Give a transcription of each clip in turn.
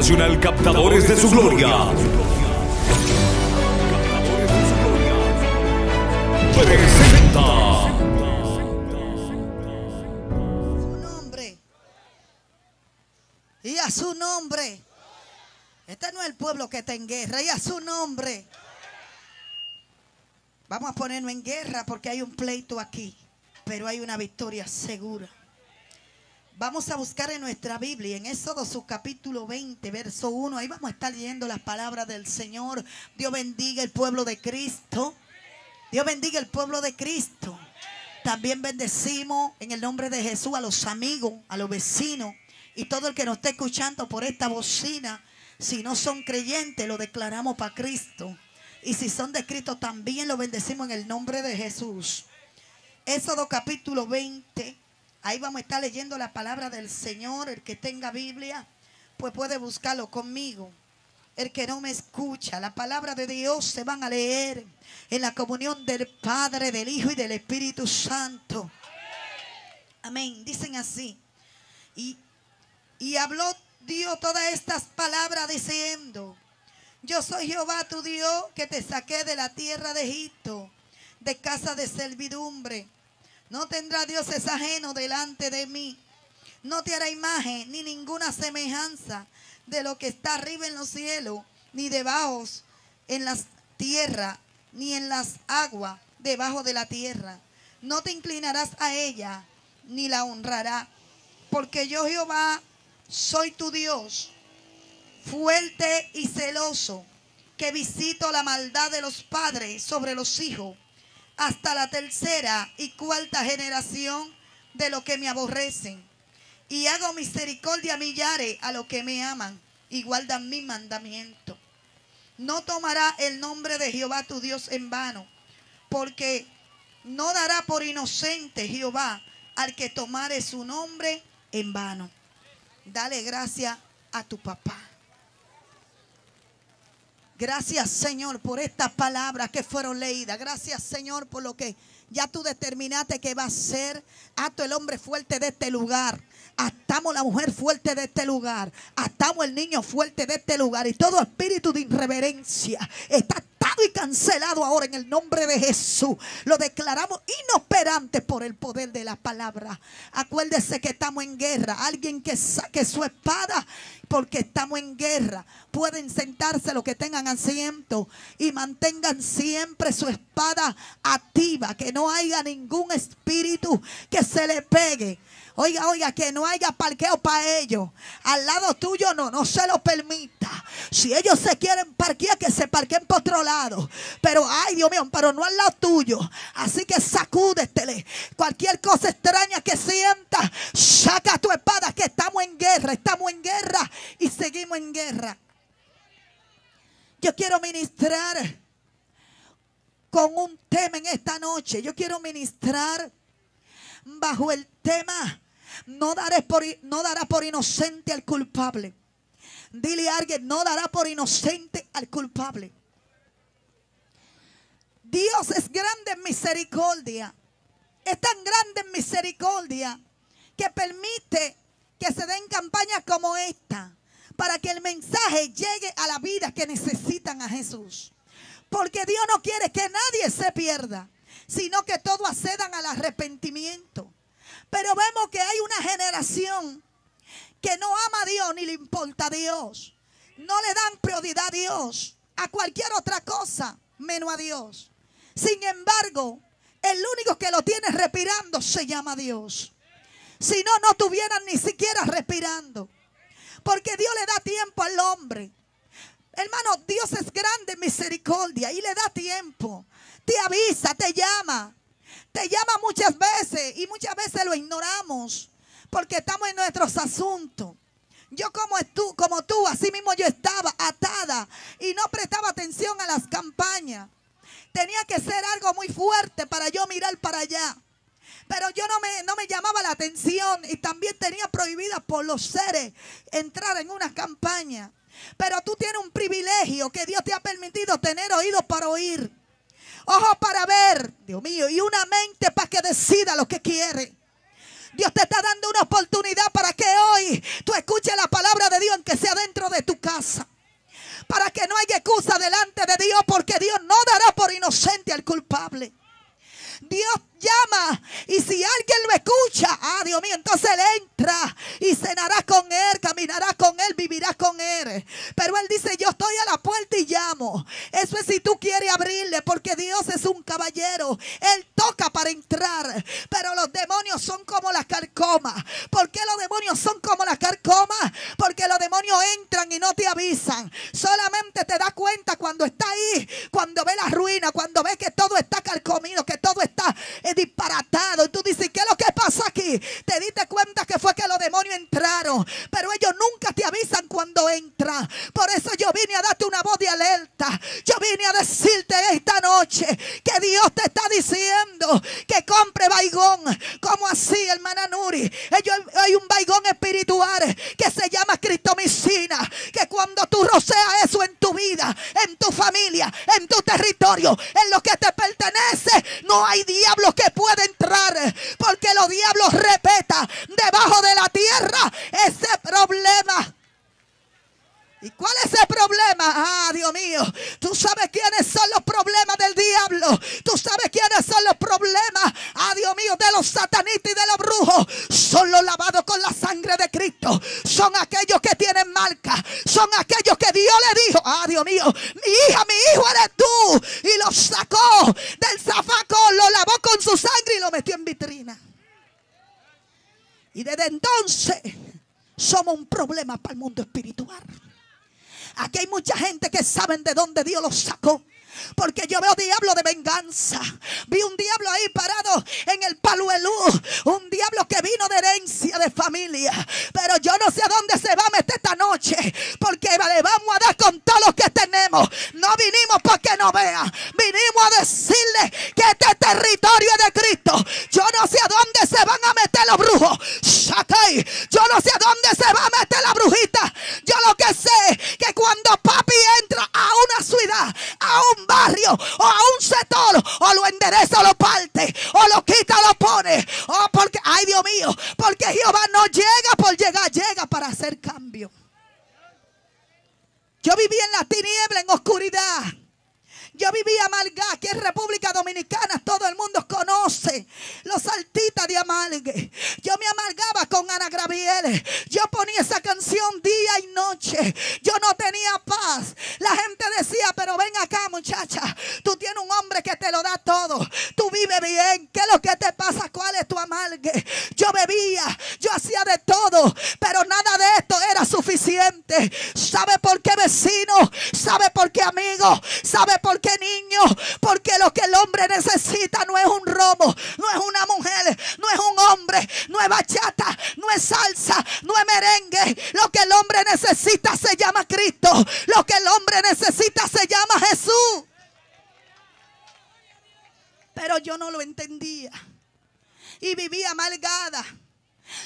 Nacional Captadores de su Gloria presenta. Y a su nombre. Este no es el pueblo que está en guerra. Y a su nombre. Vamos a ponernos en guerra porque hay un pleito aquí, pero hay una victoria segura. Vamos a buscar en nuestra Biblia, en Éxodo su capítulo 20, verso 1. Ahí vamos a estar leyendo las palabras del Señor. Dios bendiga el pueblo de Cristo. Dios bendiga el pueblo de Cristo. También bendecimos en el nombre de Jesús a los amigos, a los vecinos y todo el que nos esté escuchando por esta bocina. Si no son creyentes, lo declaramos para Cristo. Y si son de Cristo, también lo bendecimos en el nombre de Jesús. Éxodo capítulo 20. Ahí vamos a estar leyendo la palabra del Señor. El que tenga Biblia, pues puede buscarlo conmigo. El que no me escucha, la palabra de Dios se van a leer en la comunión del Padre, del Hijo y del Espíritu Santo. Amén. Dicen así. Y habló Dios todas estas palabras diciendo: yo soy Jehová tu Dios, que te saqué de la tierra de Egipto, de casa de servidumbre. No tendrá dioses ajenos delante de mí. No te hará imagen ni ninguna semejanza de lo que está arriba en los cielos, ni debajo en las tierras, ni en las aguas debajo de la tierra. No te inclinarás a ella, ni la honrará. Porque yo Jehová soy tu Dios, fuerte y celoso, que visito la maldad de los padres sobre los hijos, hasta la tercera y cuarta generación de los que me aborrecen. Y hago misericordia a millares a los que me aman y guardan mi mandamiento. No tomará el nombre de Jehová tu Dios en vano, porque no dará por inocente Jehová al que tomare su nombre en vano. Dale gracias a tu papá. Gracias, Señor, por estas palabras que fueron leídas. Gracias, Señor, por lo que ya tú determinaste que va a ser. Hasta el hombre fuerte de este lugar. Atamos la mujer fuerte de este lugar. Atamos el niño fuerte de este lugar. Y todo espíritu de irreverencia está atado y cancelado ahora en el nombre de Jesús. Lo declaramos inoperante por el poder de la palabra. Acuérdese que estamos en guerra. Alguien que saque su espada, porque estamos en guerra. Pueden sentarse los que tengan asiento y mantengan siempre su espada activa. Que no haya ningún espíritu que se le pegue. Oiga, oiga, que no haya parqueo para ellos. Al lado tuyo no se lo permita. Si ellos se quieren parquear, que se parquen por otro lado. Pero, ay Dios mío, pero no al lado tuyo. Así que sacúdetele. Cualquier cosa extraña que sientas, saca tu espada, que estamos en guerra. Estamos en guerra y seguimos en guerra. Yo quiero ministrar con un tema en esta noche. Yo quiero ministrar bajo el tema: No dará por inocente al culpable. Dile a alguien: no dará por inocente al culpable. Dios es grande en misericordia. Es tan grande en misericordia que permite que se den campañas como esta, para que el mensaje llegue a la vida que necesitan a Jesús. Porque Dios no quiere que nadie se pierda, sino que todos accedan al arrepentimiento. Pero vemos que hay una generación que no ama a Dios ni le importa a Dios. No le dan prioridad a Dios, a cualquier otra cosa menos a Dios. Sin embargo, el único que lo tiene respirando se llama Dios. Si no, no estuvieran ni siquiera respirando. Porque Dios le da tiempo al hombre. Hermano, Dios es grande en misericordia y le da tiempo. Te avisa, te llama. Te llama muchas veces y muchas veces lo ignoramos porque estamos en nuestros asuntos. Yo como tú, así mismo yo estaba atada y no prestaba atención a las campañas. Tenía que ser algo muy fuerte para yo mirar para allá. Pero yo no me llamaba la atención y también tenía prohibida por los seres entrar en una campaña. Pero tú tienes un privilegio que Dios te ha permitido tener: oídos para oír, ojos para ver, Dios mío, y una mente para que decida lo que quiere. Dios te está dando una oportunidad para que hoy tú escuches la palabra de Dios, aunque sea dentro de tu casa. Para que no haya excusa delante de Dios, porque Dios no dará por inocente al culpable. Dios llama, y si alguien lo escucha, Dios mío, entonces él entra y cenará con él, caminará con él, vivirá con él. Pero él dice, yo estoy a la puerta y llamo. Eso es si tú quieres abrirle, porque Dios es un caballero. Él toca para entrar, pero los demonios son como las carcomas. ¿Por qué los demonios son como las carcomas? Porque los demonios entran y no te avisan. Solamente te das cuenta cuando está ahí, cuando ve la ruina, cuando ve que todo está carcomido, que todo está disparatado, y tú dices, ¿qué es lo que pasa aquí? Te diste cuenta que fue que los demonios entraron, pero ellos nunca te avisan cuando entran. Por eso yo vine a darte una voz de alerta. Yo vine a decirte esta noche que Dios te está diciendo que compre baigón. ¿Cómo así, hermana Nury? Hay un baigón espiritual que se llama cristomicina, que cuando tú roceas eso en tu vida, en tu familia, en tu territorio, en lo que te pertenece, no hay diablo que puede entrar, porque los diablos repetan debajo de la tierra ese problema. ¿Y cuál es el problema? Dios mío, tú sabes quiénes son los problemas del diablo, tú sabes quiénes son los problemas, Dios mío, de los satanistas y de los brujos. Son los lavados con la sangre de Cristo, son aquellos que tienen marca, son aquellos que Dios le dijo, Dios mío, mi hijo eres tú, y los sacó del zafaco, lo lavó con su sangre y lo metió en vitrina. Y desde entonces somos un problema para el mundo espiritual. Aquí hay mucha gente que saben de dónde Dios los sacó, porque yo veo diablo de venganza. Vi un diablo ahí parado en el paluelú, un diablo que vino de herencia de familia, pero yo no sé a dónde se va a meter esta noche, porque le vamos a dar con todo lo que tenemos. No vinimos para que no vean, vinimos a decirle que este territorio es de Cristo. Yo no sé a dónde se van a meter los brujos, Shakai. Yo no sé a dónde se va a meter la brujita. Yo lo que sé que cuando papi entra a una ciudad, a un barrio o a un sector, o lo endereza o lo parte, o lo quita o lo pone, porque, ay Dios mío, porque Jehová no llega por llegar, llega para hacer cambio. Yo viví en la tiniebla, en oscuridad. Yo viví amarga. Aquí en República Dominicana todo el mundo conoce los saltitas de amargue. Yo me amargaba con Ana Gabriel. Yo ponía esa canción día y noche. Yo no tenía paz. La gente decía, pero ven acá, muchacha, tú tienes un hombre que te lo da todo, tú vives bien, ¿qué es lo que te pasa? ¿Cuál es tu amargue? Yo bebía, yo hacía de todo, pero nada de esto era suficiente. ¿Sabe por qué, vecino? ¿Sabe por qué, amigo? ¿Sabe por qué, niño? Porque lo que el hombre necesita no es un romo, no es una mujer, no es un hombre, no es bachata, no es salsa, no es merengue. Lo que el hombre necesita se llama Cristo. Lo que el hombre necesita se llama Jesús. Pero yo no lo entendía y vivía amargada.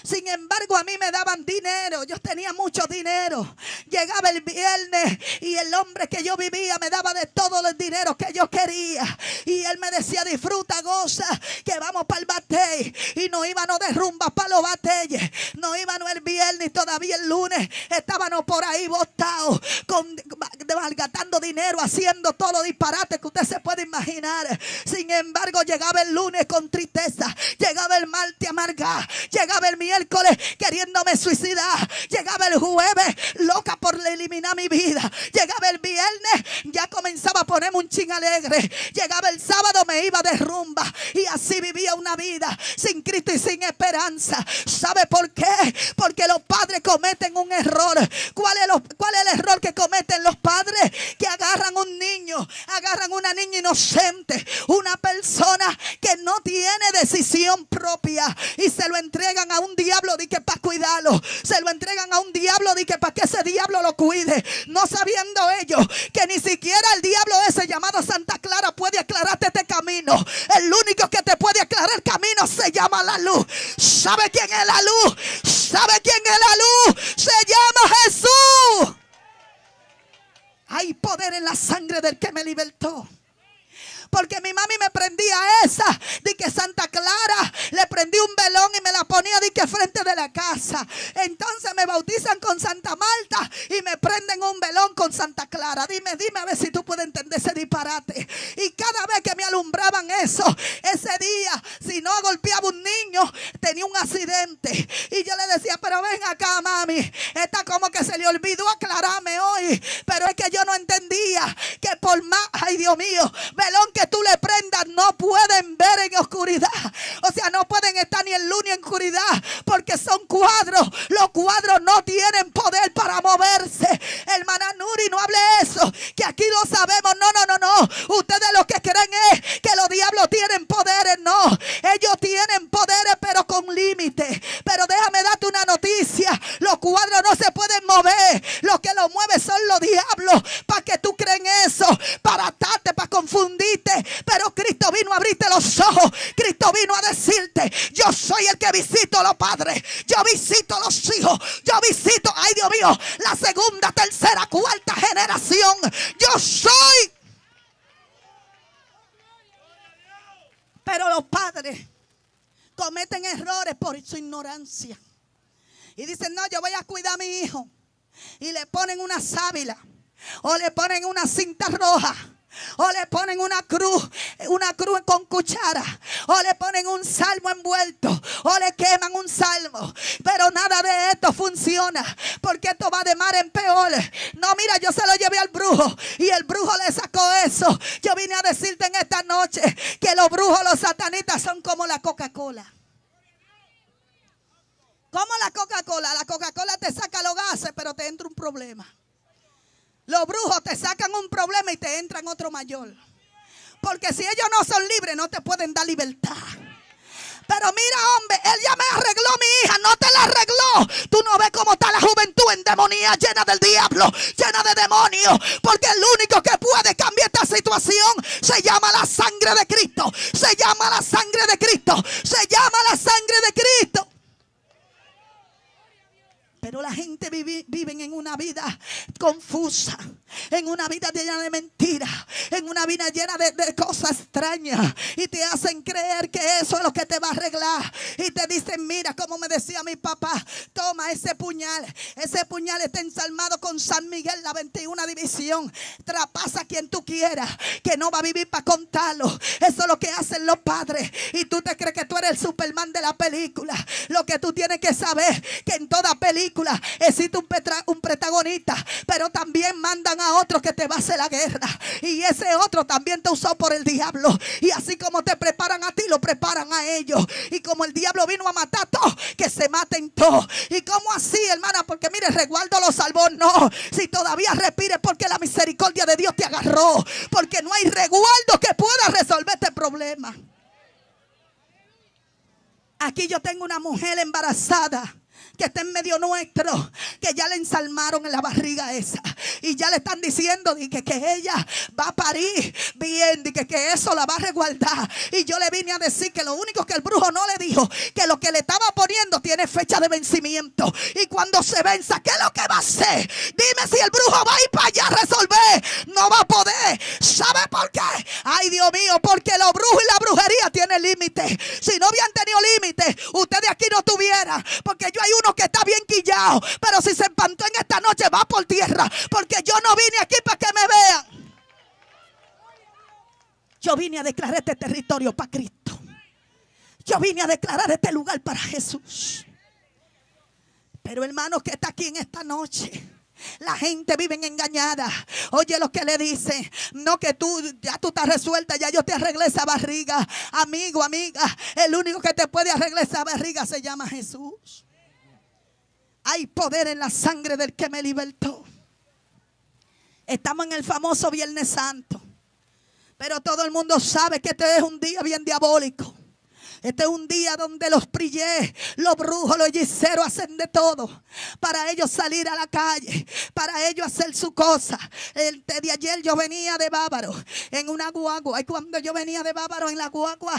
Sin embargo, a mí me daban dinero. Yo tenía mucho dinero. Llegaba el viernes y el hombre que yo vivía me daba de todo el dinero que yo quería. Y él me decía, disfruta, goza, que vamos para el batey. Y nos íbamos de rumba para los bateyes. Nos íbamos el viernes y todavía el lunes estábamos por ahí botados, malgastando dinero, haciendo todo lo disparate que usted se puede imaginar. Sin embargo, llegaba el lunes con tristeza, llegaba el martes amargado, llegaba el miércoles queriéndome suicidar, llegaba el jueves loca por eliminar mi vida, llegaba el viernes ya comenzaba a ponerme un chin alegre, llegaba el sábado me iba de rumba, y así vivía una vida sin Cristo y sin esperanza. ¿Sabe por qué? Porque los padres cometen un error. ¿Cuál es el error que cometen los padres? Que agarran un niño, agarran una niña inocente, una persona que no tiene decisión propia, y se lo entregan a un diablo de que para cuidarlo, se lo entregan a un diablo de que para que ese diablo lo cuide, no sabiendo ellos que ni siquiera el diablo ese llamado Santa Clara puede aclararte este camino. El único que te puede aclarar el camino se llama la luz. ¿Sabe quién es la luz? ¿Sabe quién es la luz? Se llama Jesús. Hay poder en la sangre del que me libertó. Porque mi mami me prendía esa, de que Santa Clara, le prendí un velón y me la ponía de que frente de la casa. Entonces me bautizan con Santa Marta y me prenden un velón con Santa Clara. Dime a ver si tú puedes entender ese disparate. Y cada vez que me alumbraban eso, ese día, si no golpeaba un niño, tenía un accidente. Y yo le decía, pero ven acá, mami, está como que se le olvidó aclararme hoy. Pero es que yo no entendía que por más, ay Dios mío, velón que tú le prendas, no pueden ver en oscuridad. O sea, no pueden estar ni en luz ni en oscuridad, porque son cuadros. Los cuadros no tienen poder para moverse. Hermana Nury, no hable eso, que aquí lo sabemos. No. Ustedes lo que creen es que los diablos tienen poderes. No, ellos tienen poderes, pero con límites. Pero déjame darte una noticia: los cuadros no se pueden mover. Los que los mueven son los diablos. ¿Para que tú crees eso? Para atarte, para confundirte. Pero Cristo vino a abrirte los ojos. Cristo vino a decirte: yo soy el que visito a los padres, yo visito a los hijos, yo visito, ay Dios mío, la segunda, tercera, cuarta generación. Yo soy. Pero los padres cometen errores por su ignorancia y dicen: no, yo voy a cuidar a mi hijo, y le ponen una sábila, o le ponen una cinta roja, o le ponen una cruz con cuchara, o le ponen un salmo envuelto, o le queman un salmo. Pero nada de esto funciona, porque esto va de mar en peor. No, mira, yo se lo llevé al brujo y el brujo le sacó eso. Yo vine a decirte en esta noche que los brujos, los satanistas, son como la Coca-Cola. Como la Coca-Cola. La Coca-Cola te saca los gases, pero te entra un problema. Los brujos te sacan un problema y te entran otro mayor. Porque si ellos no son libres, no te pueden dar libertad. Pero mira, hombre, él ya me arregló mi hija, no te la arregló. Tú no ves cómo está la juventud endemoniada, llena del diablo, llena de demonios. Porque el único que puede cambiar esta situación se llama la sangre de Cristo. Se llama la sangre de Cristo. Se llama la sangre de Cristo. Pero la gente vive en una vida confusa, en una vida llena de mentiras, en una vida llena de cosas extrañas. Y te hacen creer que eso es lo que te va a arreglar. Y te dicen: mira, como me decía mi papá, toma ese puñal. Ese puñal está ensalmado con San Miguel, la 21 división. Trapasa a quien tú quieras, que no va a vivir para contarlo. Eso es lo que hacen los padres. Y tú te crees que tú eres el Superman de la película. Lo que tú tienes que saber, que en toda película existe un protagonista, pero también mandan a otro que te va a hacer la guerra, y ese otro también te usó por el diablo. Y así como te preparan a ti, lo preparan a ellos. Y como el diablo vino a matar a todos, que se maten todos. ¿Y cómo así, hermana? Porque mire, resguardo lo salvó. No, si todavía respires, porque la misericordia de Dios te agarró, porque no hay resguardo que pueda resolver este problema. Aquí yo tengo una mujer embarazada que está en medio nuestro, que ya le ensalmaron en la barriga esa, y ya le están diciendo que ella va a parir bien, que eso la va a resguardar. Y yo le vine a decir que lo único que el brujo no le dijo, que lo que le estaba poniendo tiene fecha de vencimiento, y cuando se venza, ¿qué es lo que va a hacer? Dime si el brujo va a ir para allá a resolver. No va a poder. ¿Sabe por qué? Ay Dios mío, porque los brujos y la brujería tienen límites. Si no habían tenido límites, ustedes aquí no tuvieran. Porque yo hay uno que está bien quillado, pero si se espantó en esta noche, va por tierra, porque yo no vine aquí para que me vean. Yo vine a declarar este territorio para Cristo. Yo vine a declarar este lugar para Jesús. Pero hermano que está aquí en esta noche, la gente vive engañada. Oye lo que le dicen: no, que tú, ya tú estás resuelta, ya yo te arreglé esa barriga. Amigo, amiga, el único que te puede arreglar esa barriga se llama Jesús. Hay poder en la sangre del que me libertó. Estamos en el famoso Viernes Santo, pero todo el mundo sabe que este es un día bien diabólico. Este es un día donde los prillés, los brujos, los hechiceros hacen de todo para ellos salir a la calle, para ellos hacer su cosa. El de ayer yo venía de Bávaro en una guagua, y cuando yo venía de Bávaro en la guagua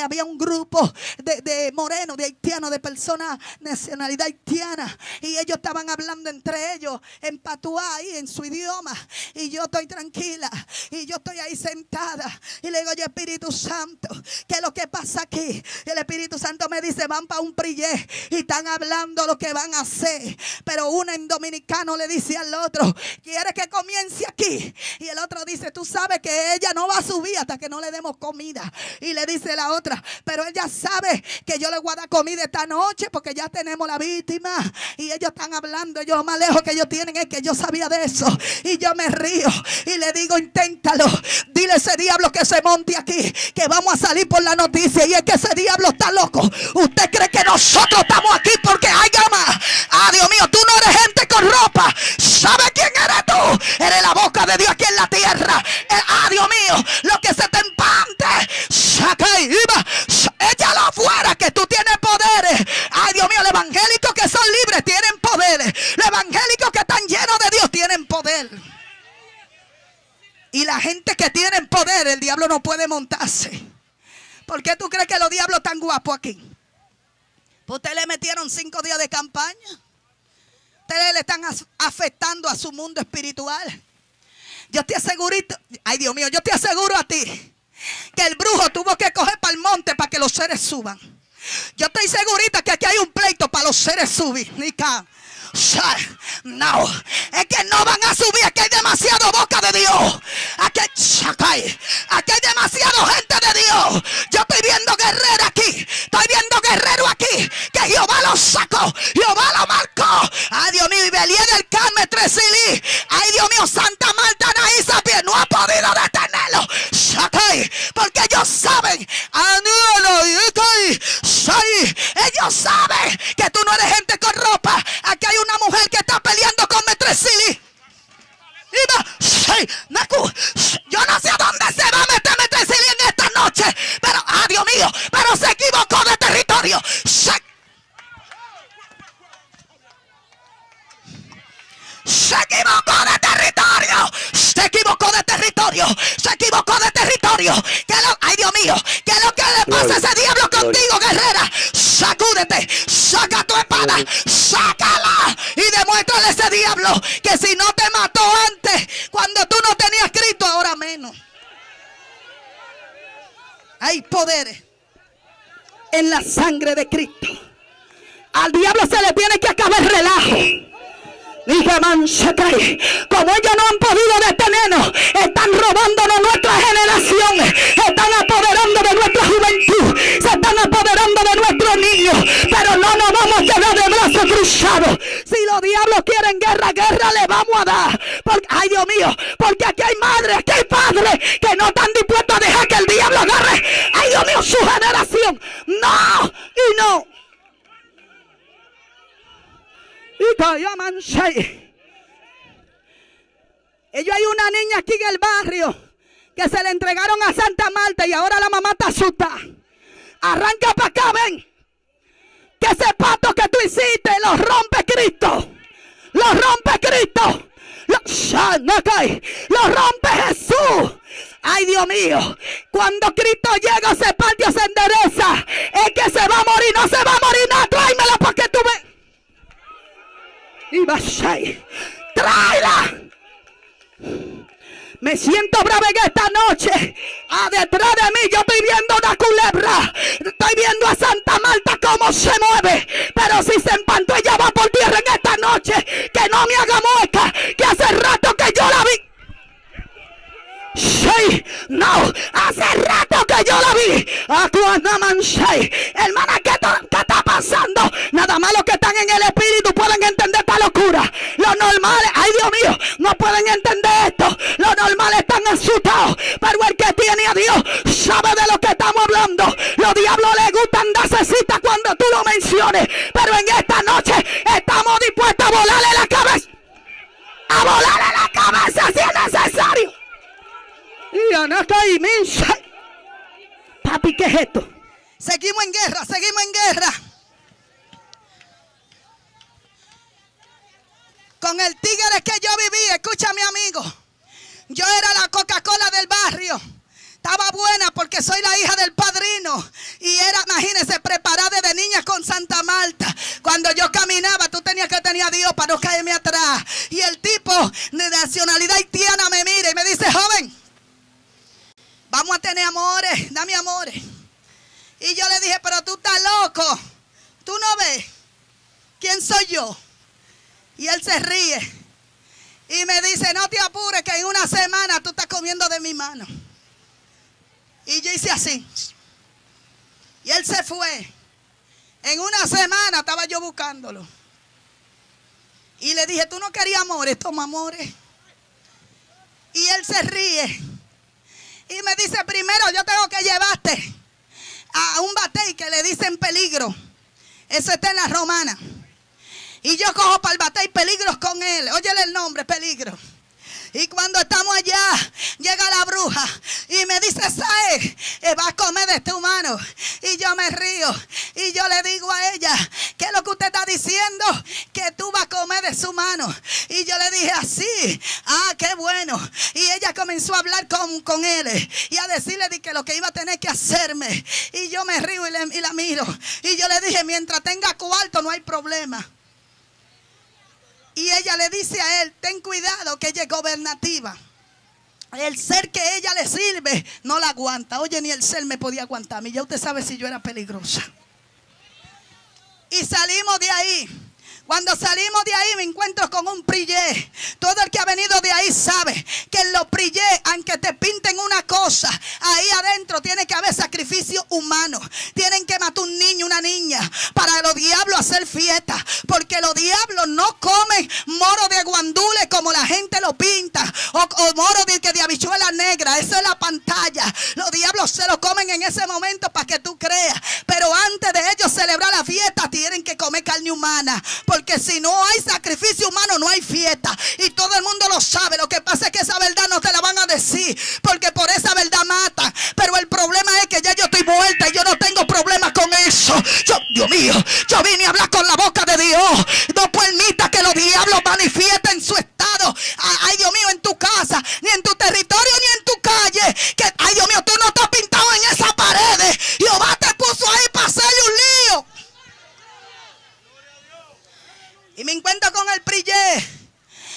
había un grupo de morenos, de haitianos, de personas nacionalidad haitiana, y ellos estaban hablando entre ellos en patuá ahí en su idioma, y yo estoy tranquila y yo estoy ahí sentada y le digo yo, Espíritu Santo, ¿qué es lo que pasa aquí? Y el Espíritu Santo me dice, van para un prillé y están hablando lo que van a hacer, pero uno en dominicano le dice al otro, ¿quiere que comience aquí? Y el otro dice, tú sabes que ella no va a subir hasta que no le demos comida. Y le dice la otra, pero ella sabe que yo le voy a dar comida esta noche porque ya tenemos la víctima. Y ellos están hablando, ellos lo más lejos que ellos tienen es que yo sabía de eso. Y yo me río y le digo, inténtalo, dile a ese diablo que se monte aquí, que vamos a salir por la noticia. Y es que ese diablo está loco. ¿Usted cree que nosotros estamos aquí porque hay gamas? Ah, Dios mío, tú no eres gente con ropa. ¿Sabe quién eres tú? Eres la boca de Dios aquí en la tierra. Ah, Dios mío, lo que se te empante, saca y iba, échalo afuera, que tú tienes poderes. Ay, Dios mío, los evangélicos que son libres tienen poderes. Los evangélicos que están llenos de Dios tienen poder. Y la gente que tiene poder, el diablo no puede montarse. ¿Por qué tú crees que los diablos están guapos aquí? Pues ustedes le metieron 5 días de campaña. Ustedes le están afectando a su mundo espiritual. Yo te aseguro, ay Dios mío, yo te aseguro a ti que el brujo tuvo que coger para el monte para que los seres suban. Yo estoy segurita que aquí hay un pleito para los seres subir. No, es que no van a subir. Aquí hay demasiado boca de Dios. Aquí hay demasiado gente de Dios. Yo estoy viendo guerrero aquí. Estoy viendo guerrero aquí. Que Jehová los sacó. Jehová los marcó. Ay, Dios mío. Y Belén del Carmen Tresilí. Ay, Dios mío. Santa Marta Anaíza no ha podido detenerlo. Porque ellos saben. Ellos saben que tú no eres gente con ropa. Aquí hay una mujer que está peleando con Metresilí. Yo no sé a dónde se va a meter Metresilí en esta noche, pero, ah, Dios mío, pero se equivocó de territorio. Se equivocó de territorio. Se equivocó de territorio. Se equivocó de territorio. Ay, Dios mío, ¿qué es lo que le pasa a ese diablo contigo, guerrera? Sacúdete, saca tu espada, sácala y demuéstrale a ese diablo que si no te mató antes, cuando tú no tenías Cristo, ahora menos. Hay poderes en la sangre de Cristo. Al diablo se le tiene que acabar el relajo. Como ellos no han podido detenernos, están robándonos nuestra generación, están apoderando de nuestra juventud, se están apoderando de nuestros niños, pero no nos vamos a quedar de brazos cruzados. Si los diablos quieren guerra, guerra le vamos a dar. Porque, ay Dios mío, porque aquí hay madres, aquí hay padres que no están dispuestos a dejar que el diablo agarre, ay Dios mío, su generación. No y no. Ellos, hay una niña aquí en el barrio que se le entregaron a Santa Marta y ahora la mamá está asustada. Arranca para acá, ven. Que ese pato que tú hiciste lo rompe Cristo. Lo rompe Cristo. Lo rompe Jesús. Ay Dios mío, cuando Cristo llega, ese patio se endereza. Es que se va a morir, no se va a morir. No, tráemela porque tú ves. ¡Tráela! Me siento brava en esta noche. Detrás de mí yo estoy viendo una culebra. Estoy viendo a Santa Marta cómo se mueve. Pero si se empantó, ella va por tierra en esta noche. Que no me haga mueca, que hace rato que yo la vi. Hace rato que yo la vi. Hermana, ¿qué está pasando? Nada más los que están en el espíritu pueden entender esta locura. Los normales, ay Dios mío, no pueden entender esto. Los normales están asustados, pero el que tiene a Dios sabe de lo que estamos hablando. Los diablos les gustan darse cita cuando tú lo menciones, pero en esta noche estamos dispuestos a volarle la cabeza. A volarle la cabeza si es necesario. Papi, ¿qué es esto? Seguimos en guerra, seguimos en guerra. Con el tigre que yo viví, escúchame amigo, yo era la Coca-Cola del barrio. Estaba buena porque soy la hija del padrino. Y era, imagínense, preparada de niña con Santa Marta. Cuando yo caminaba, tú tenías que tener a Dios para no caerme atrás. Y el tipo de nacionalidad haitiana me mira y me dice, joven, vamos a tener amores, dame amores. Y yo le dije, pero tú estás loco. ¿Tú no ves quién soy yo? Y él se ríe. Y me dice, no te apures que en una semana tú estás comiendo de mi mano. Y yo hice así. Y él se fue. En una semana estaba yo buscándolo. Y le dije, tú no querías amores, toma amores. Y él se ríe. Y me dice, primero yo tengo que llevarte a un batey que le dicen peligro. Eso está en la romana. Y yo cojo para el batey peligros con él. Óyele el nombre, peligro. Y cuando estamos allá, llega la bruja y me dice, ¿sabes? Vas a comer de este humano. Y yo me río. Y yo le digo a ella, ¿qué es lo que usted está diciendo? Que tú vas a comer de su mano. Y yo le dije así. Ah, qué bueno. Y ella comenzó a hablar con él. Y a decirle que lo que iba a tener que hacerme. Y yo me río y la miro. Y yo le dije, mientras tenga cuarto no hay problema. Y ella le dice a él, ten cuidado que ella es gobernativa. El ser que ella le sirve no la aguanta. Oye, ni el ser me podía aguantar a mí. Ya usted sabe si yo era peligrosa. Y salimos de ahí. Cuando salimos de ahí me encuentro con un prillé. Todo el que ha venido de ahí sabe que en los prillé, aunque te pinten una cosa, ahí adentro tiene que haber sacrificio humano. Tienen que matar un niño, una niña, para los diablos hacer fiesta. Porque los diablos no comen moro de guandule como la gente lo pinta. O moro de habichuela negra. Eso es la pantalla. Los diablos se lo comen en ese momento para que tú creas. Pero antes de ellos celebrar la fiesta tienen que comer carne humana. Porque si no hay sacrificio humano, no hay fiesta. Y todo el mundo lo sabe. Lo que pasa es que esa verdad no te la van a decir. Porque por esa verdad matan. Pero el problema es que ya yo estoy muerta. Y yo no tengo problema con eso. Dios mío, yo vine a hablar con la boca de Dios. No permita que los diablos manifiesten su estado. Ay, Dios mío, en tu casa, ni en tu territorio, ni en tu calle. Que, ay, Dios mío, tú no estás pintado en esas paredes. Jehová te puso ahí para hacerle un lío. Y me encuentro con el prillé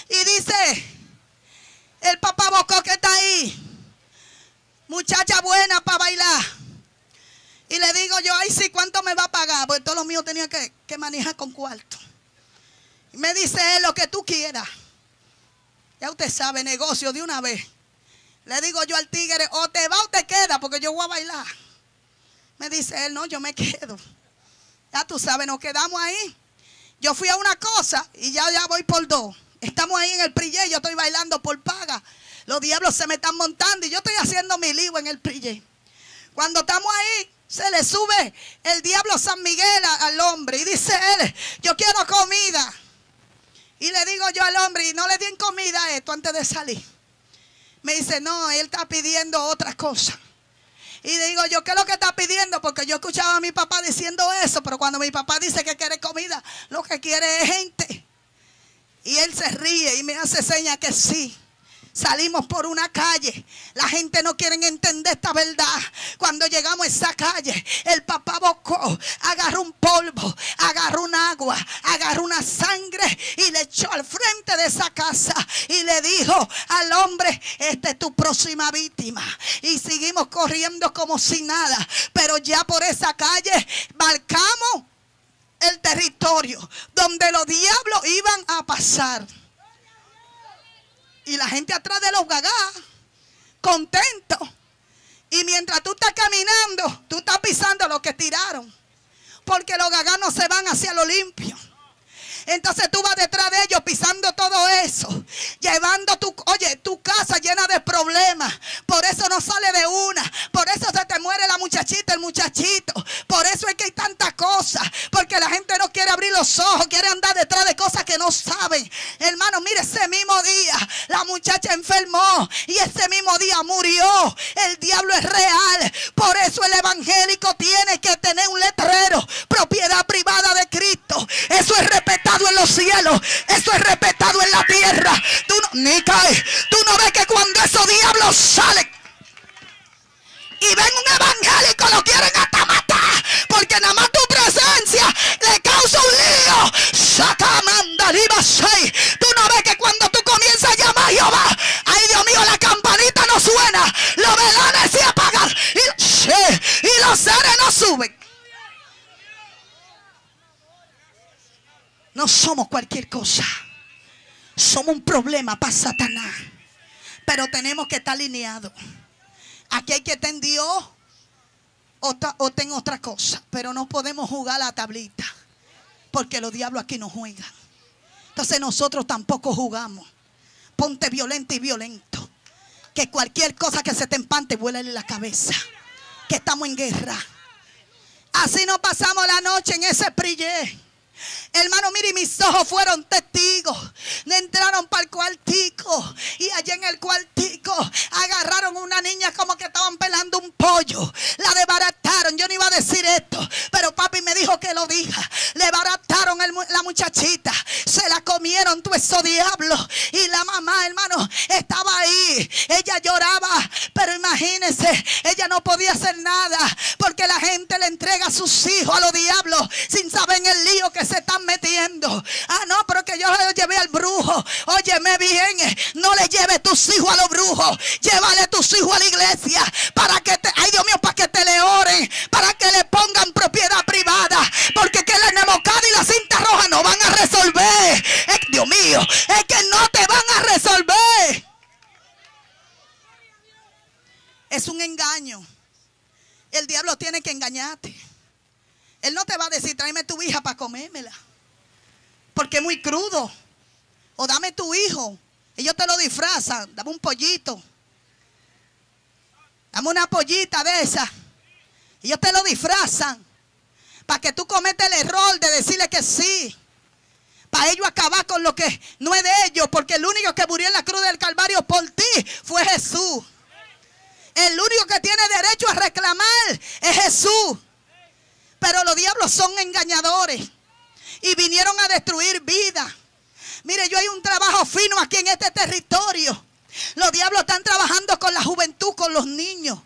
y dice, el papá Bocó que está ahí, muchacha buena para bailar. Y le digo yo, ay sí, ¿cuánto me va a pagar? Porque todos los míos tenían que manejar con cuarto. Y me dice él, lo que tú quieras. Ya usted sabe, negocio de una vez. Le digo yo al tigre, o te va o te queda, porque yo voy a bailar. Me dice él, no, yo me quedo. Ya tú sabes, nos quedamos ahí. Yo fui a una cosa y ya voy por dos. Estamos ahí en el prillé, yo estoy bailando por paga. Los diablos se me están montando y yo estoy haciendo mi lío en el prillé. Cuando estamos ahí, se le sube el diablo San Miguel al hombre y dice él, yo quiero comida. Y le digo yo al hombre, y no le den comida a esto antes de salir. Me dice, no, él está pidiendo otra cosa. Y digo yo, ¿qué es lo que está pidiendo? Porque yo escuchaba a mi papá diciendo eso, pero cuando mi papá dice que quiere comida, lo que quiere es gente. Y él se ríe y me hace señas que sí. Salimos por una calle, la gente no quiere entender esta verdad. Cuando llegamos a esa calle, el papá Bocó agarró un polvo, agarró un agua, agarró una sangre y le echó al frente de esa casa y le dijo al hombre, esta es tu próxima víctima. Y seguimos corriendo como si nada, pero ya por esa calle marcamos el territorio donde los diablos iban a pasar. Y la gente atrás de los gagá, contento. Y mientras tú estás caminando, tú estás pisando lo que tiraron. Porque los gagá no se van hacia lo limpio. Entonces tú vas detrás de ellos pisando todo eso. Llevando tu casa llena de problemas. Por eso no sale de una. Por eso se te muere la muchachita, el muchachito. Por eso es que hay tantas cosas. Porque la gente no quiere abrir los ojos. Quiere andar detrás de cosas que no saben. Hermano, mire, ese mismo día la muchacha enfermó. Y ese mismo día murió. El diablo es real. Por eso el evangélico tiene que tener tierra. Tú no, ni cae. Tú no ves que cuando esos diablos salen y ven un evangélico, lo quieren hasta matar, porque nada más tu presencia le causa un lío. Saca, manda, diva, sei. Tú no ves que cuando tú comienzas a llamar a Jehová, ay Dios mío, la campanita no suena, los velones se apagan y los seres no suben. No somos cualquier cosa, somos un problema para Satanás, pero tenemos que estar alineados. Aquí hay que estar en Dios o ten otra cosa, pero no podemos jugar la tablita, porque los diablos aquí no juegan. Entonces nosotros tampoco jugamos. Ponte violento y violento, que cualquier cosa que se te empante, vuélale la cabeza, que estamos en guerra. Así nos pasamos la noche en ese prillé. Hermano, mire, mis ojos fueron testigos. Entraron para el cuartico y allá en el cuartico agarraron una niña como que estaban pelando un pollo. La desbarataron. Yo no iba a decir esto, pero papi me dijo que lo diga. Le barataron la muchachita. Se la comieron todos esos diablos. Y la mamá, hermano, estaba ahí. Ella lloraba, pero imagínense, ella no podía hacer nada, porque la gente le entrega a sus hijos a los diablos sin saber el lío que se están metiendo. Ah, no, pero que yo lo llevé al brujo. Óyeme bien, no le lleves tus hijos a los brujos, llévale tus hijos a la iglesia, para que te, ay Dios mío, para que te le oren, para que le pongan propiedad privada, porque que la nemocada y la cinta roja no van a resolver. Dios mío, es que no te van a resolver. Es un engaño. El diablo tiene que engañarte. Él no te va a decir, tráeme tu hija para comérmela, porque es muy crudo. O dame tu hijo. Ellos te lo disfrazan. Dame un pollito. Dame una pollita de esa. Ellos te lo disfrazan para que tú cometas el error de decirle que sí, para ellos acabar con lo que no es de ellos. Porque el único que murió en la cruz del Calvario por ti fue Jesús. El único que tiene derecho a reclamar es Jesús. Pero los diablos son engañadores y vinieron a destruir vida. Mire, yo hay un trabajo fino aquí en este territorio. Los diablos están trabajando con la juventud, con los niños.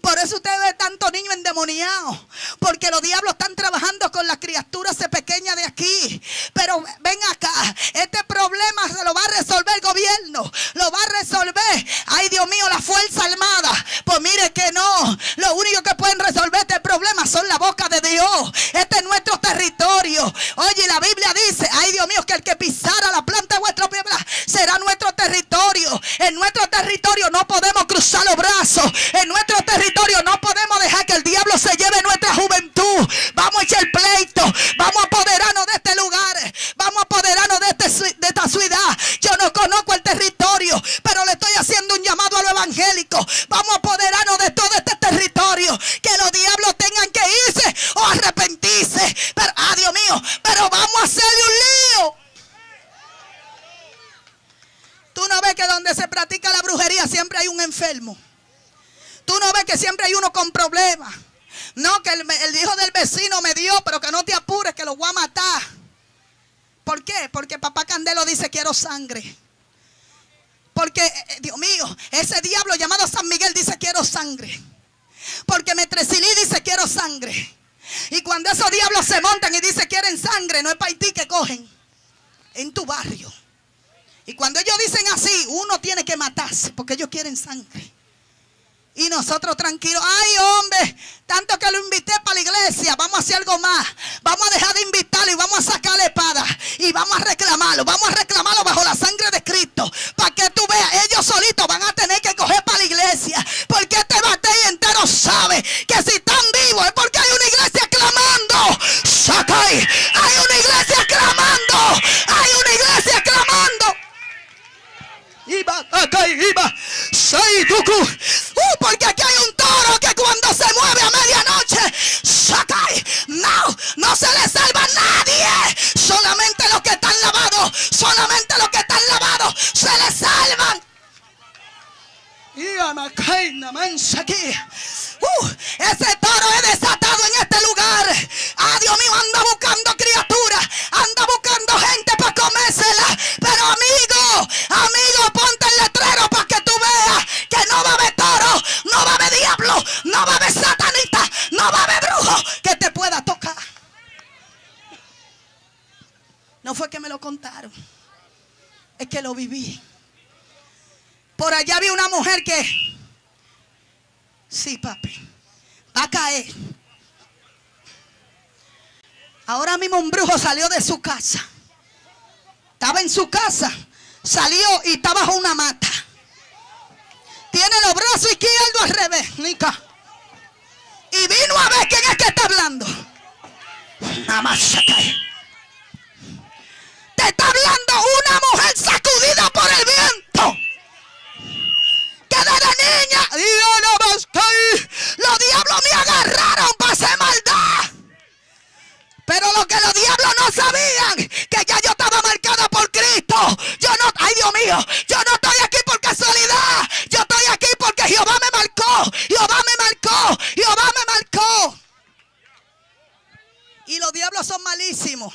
Por eso usted ve tantos niños endemoniados, porque los diablos están trabajando con las criaturas pequeñas de aquí. Pero ven acá, este problema se lo va a resolver el gobierno, lo va a resolver, ay Dios mío, la fuerza armada. Pues mire que no, lo único que pueden resolver este problema son la boca de Dios. Este es nuestro territorio. Oye, la Biblia dice, ay Dios mío, que el que pisara la planta de vuestro pie será nuestro territorio. En nuestro territorio no podemos cruzar los brazos. En nuestro territorio no podemos dejar que el diablo se lleve nuestra juventud. Vamos a echar pleito, vamos a apoderarnos de este lugar, vamos a apoderarnos de esta ciudad. Yo no conozco el territorio, pero le estoy haciendo un llamado a los evangélicos. Vamos a apoderarnos de todo este territorio, que los diablos tengan que irse o arrepentirse. Pero, ah Dios mío, pero vamos a hacerle un lío. Tú no ves que donde se practica la brujería siempre hay un enfermo. Tú no ves que siempre hay uno con problemas. No, que el hijo del vecino me dio, pero que no te apures, que lo voy a matar. ¿Por qué? Porque papá Candelo dice, quiero sangre. Porque, Dios mío, ese diablo llamado San Miguel dice, quiero sangre. Porque Metresilí dice, quiero sangre. Y cuando esos diablos se montan y dicen, quieren sangre, no es para ti que cogen en tu barrio. Y cuando ellos dicen así, uno tiene que matarse, porque ellos quieren sangre. Y nosotros tranquilos, ay hombre, tanto que lo invité para la iglesia, vamos a hacer algo más. Vamos a dejar de invitarlo y vamos a sacar la espada y vamos a reclamarlo bajo la sangre de Cristo. Para que tú veas, ellos solitos van a tener que coger para la iglesia, porque este batey entero sabe que si están vivos es porque hay una iglesia clamando. Sacay, hay una iglesia clamando, hay una iglesia clamando. Iba, acá iba, Saituku. Porque aquí hay un toro que cuando se mueve a medianoche, Sakai, no se le salva a nadie. Solamente los que están lavados, se le salvan. Ese toro es desatado en este lugar. Ah, Dios mío, anda buscando criaturas, anda buscando gente para comérsela. Pero amigo, claro, es que lo viví. Por allá vi una mujer que, sí, papi, va a caer. Ahora mismo un brujo salió de su casa. Estaba en su casa, salió y está bajo una mata. Tiene los brazos izquierdos al revés, Nica. Y vino a ver quién es que está hablando. Nada más se cae. Te está hablando una mujer sacudida por el viento. Que desde niña, yo no más caí. Los diablos me agarraron para hacer maldad. Pero lo que los diablos no sabían, que ya yo estaba marcado por Cristo. Yo no, ay Dios mío, yo no estoy aquí por casualidad. Yo estoy aquí porque Jehová me marcó, Jehová me marcó, Jehová me marcó. Y los diablos son malísimos.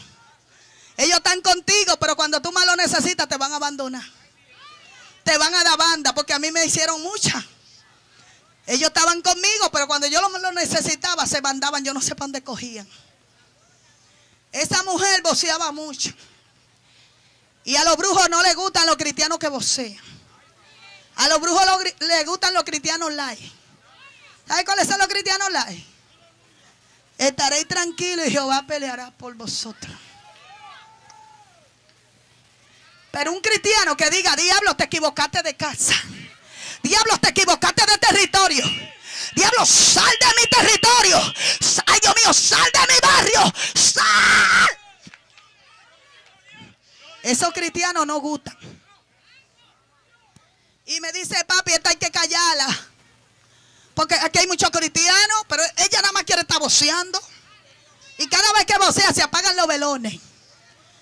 Ellos están contigo, pero cuando tú más lo necesitas te van a abandonar. Te van a dar banda, porque a mí me hicieron muchas. Ellos estaban conmigo, pero cuando yo lo necesitaba se bandaban, yo no sé para dónde cogían. Esa mujer voceaba mucho. Y a los brujos no les gustan los cristianos que vocean. A los brujos les gustan los cristianos light. ¿Sabes cuáles son los cristianos light? Estaréis tranquilos y Jehová peleará por vosotros. Pero un cristiano que diga, diablo, te equivocaste de casa. Diablo, te equivocaste de territorio. Diablo, sal de mi territorio. Ay, Dios mío, sal de mi barrio. Sal. Esos cristianos no gustan. Y me dice, papi, esta hay que callarla. Porque aquí hay muchos cristianos, pero ella nada más quiere estar voceando. Y cada vez que vocea se apagan los velones.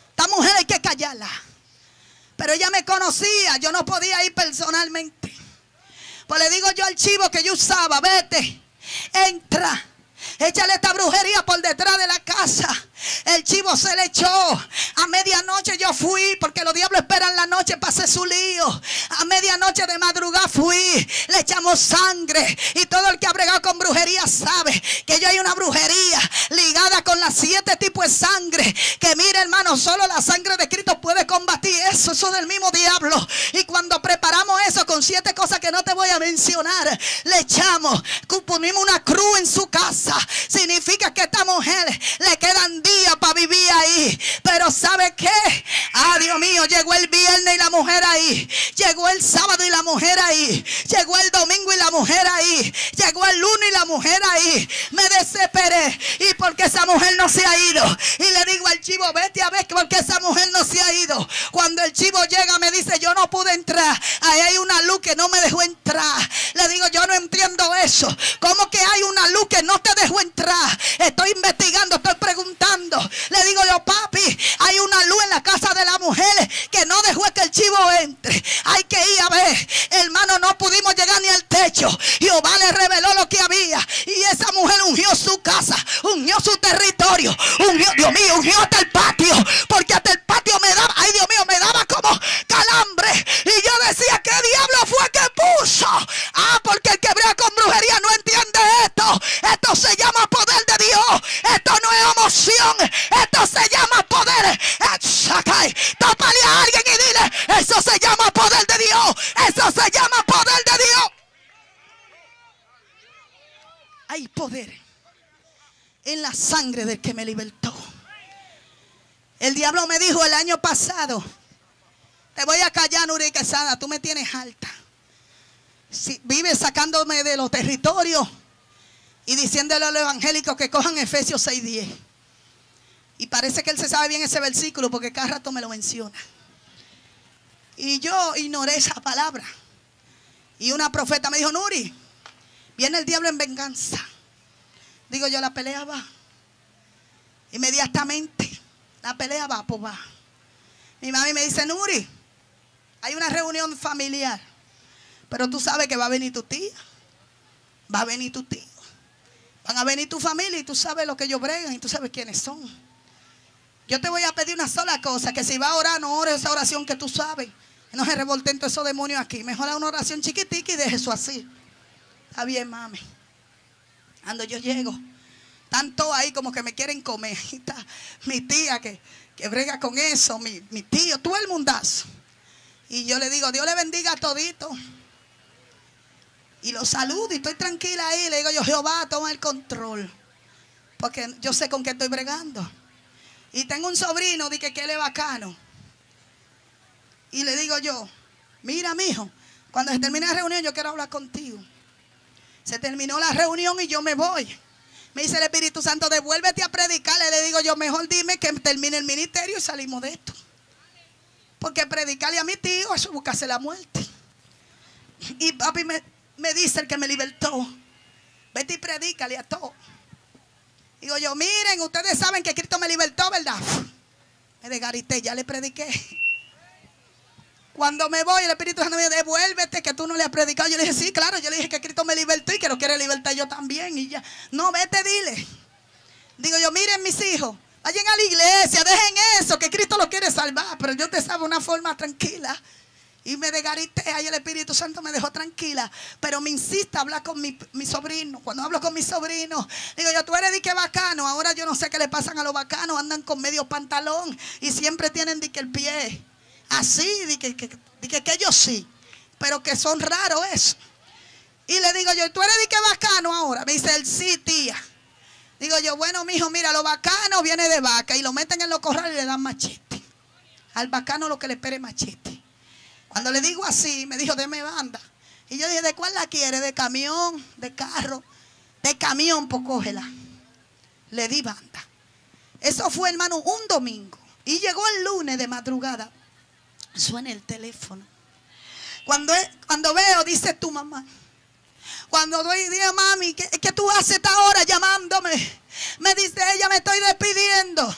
Esta mujer hay que callarla. Pero ella me conocía, yo no podía ir personalmente. Pues le digo yo al chivo que yo usaba, vete, entra, échale esta brujería por detrás de la casa. El chivo se le echó. A medianoche yo fui, porque los diablos esperan la noche para hacer su lío. A medianoche de madrugada fui, le echamos sangre. Y todo el que ha bregado con brujería sabe que yo hay una brujería ligada con las 7 tipos de sangre. Que mire, hermano, solo la sangre de Cristo puede combatir eso. Eso del mismo diablo. Y cuando preparamos eso con 7 cosas que no te voy a mencionar, le echamos, ponimos una cruz en su casa. Significa que a esta mujer le quedan días para vivir ahí. Pero ¿sabe qué? Ah, Dios mío, llegó el viernes y la mujer ahí. Llegó el sábado y la mujer ahí. Llegó el domingo y la mujer ahí. Llegó el lunes y la mujer ahí. Me desesperé. Y porque esa mujer no se ha ido. Y le digo al chivo, vete a ver porque esa mujer no se ha ido. Cuando el chivo llega me dice, yo no pude entrar. Ahí hay una luz que no me dejó entrar. Le digo, yo no entiendo eso. ¿Cómo que hay una luz que no te dejó entrar? Estoy investigando, estoy preguntando. Le digo yo, papi, hay una luz en la casa de la mujer que no dejó que el chivo entre. Hay que ir a ver. Hermano, no pudimos llegar ni al techo. Jehová le reveló lo que había. Y esa mujer ungió su casa, ungió su territorio, ungió, Dios mío, ungió hasta el patio. Porque hasta el patio me daba, ay Dios mío, me daba como calambre. Y yo decía, ¿qué diablo fue que puso? Ah, porque el que brega con brujería no entiende esto. Esto se llama poder de Dios. Esto no es emoción. Esto se llama poder. Tópale a alguien y dile, eso se llama poder de Dios. Eso se llama poder de Dios. Hay poder en la sangre del que me libertó. El diablo me dijo el año pasado, te voy a callar, Nury Quezada, tú me tienes alta. Si vives sacándome de los territorios y diciéndole a los evangélicos que cojan Efesios 6:10. Y parece que él se sabe bien ese versículo porque cada rato me lo menciona. Y yo ignoré esa palabra. Y una profeta me dijo, Nury, viene el diablo en venganza. Digo yo, la pelea va. Inmediatamente, la pelea va, pues va. Mi mami me dice, Nury, hay una reunión familiar. Pero tú sabes que va a venir tu tía. Va a venir tu tío. Van a venir tu familia y tú sabes lo que ellos bregan y tú sabes quiénes son. Yo te voy a pedir una sola cosa, que si va a orar, no ore esa oración que tú sabes. No se revolten todos esos demonios aquí. Mejor una oración chiquitica y deje eso así. Está bien, mami. Cuando yo llego, están todos ahí como que me quieren comer. Está mi tía que, que brega con eso, mi tío, todo el mundazo. Y yo le digo, Dios le bendiga a todito. Y lo saludo y estoy tranquila ahí. Le digo yo, Jehová, toma el control, porque yo sé con qué estoy bregando. Y tengo un sobrino, dije que él es bacano. Y le digo yo, mira, mijo, cuando se termine la reunión yo quiero hablar contigo. Se terminó la reunión y yo me voy. Me dice el Espíritu Santo, devuélvete a predicar. Le digo yo, mejor dime que termine el ministerio y salimos de esto. Porque predicarle a mi tío es buscarse la muerte. Y papi me dice, el que me libertó, vete y predícale a todo. Digo yo, miren, ustedes saben que Cristo me libertó, ¿verdad? Me desgarité, ya le prediqué. Cuando me voy, el Espíritu Santo me dice, devuélvete que tú no le has predicado. Yo le dije, sí, claro, yo le dije que Cristo me libertó y que lo quiere libertar yo también. Y ya, no, vete, dile. Digo yo, miren mis hijos, vayan a la iglesia, dejen eso, que Cristo lo quiere salvar. Pero yo te salvo de una forma tranquila. Y me desgarité, ahí el Espíritu Santo me dejó tranquila. Pero me insiste a hablar con mi sobrino. Cuando hablo con mi sobrino, digo yo, tú eres dique bacano. Ahora yo no sé qué le pasan a los bacanos, andan con medio pantalón y siempre tienen dique el pie así, dique que ellos sí, pero que son raros eso. Y le digo yo, tú eres dique bacano ahora. Me dice él, sí, tía. Digo yo, bueno, mijo, mira, lo bacano viene de vaca y lo meten en los corrales y le dan machete. Al bacano lo que le espere es machete. Cuando le digo así, me dijo, deme banda. Y yo dije, ¿de cuál la quiere? ¿De camión? ¿De carro? De camión, pues cógela. Le di banda. Eso fue, hermano, un domingo. Y llegó el lunes de madrugada. Suena el teléfono. Cuando veo, dice tu mamá. Cuando doy, digo, mami, ¿qué tú haces esta hora llamándome? Me dice ella, me estoy despidiendo,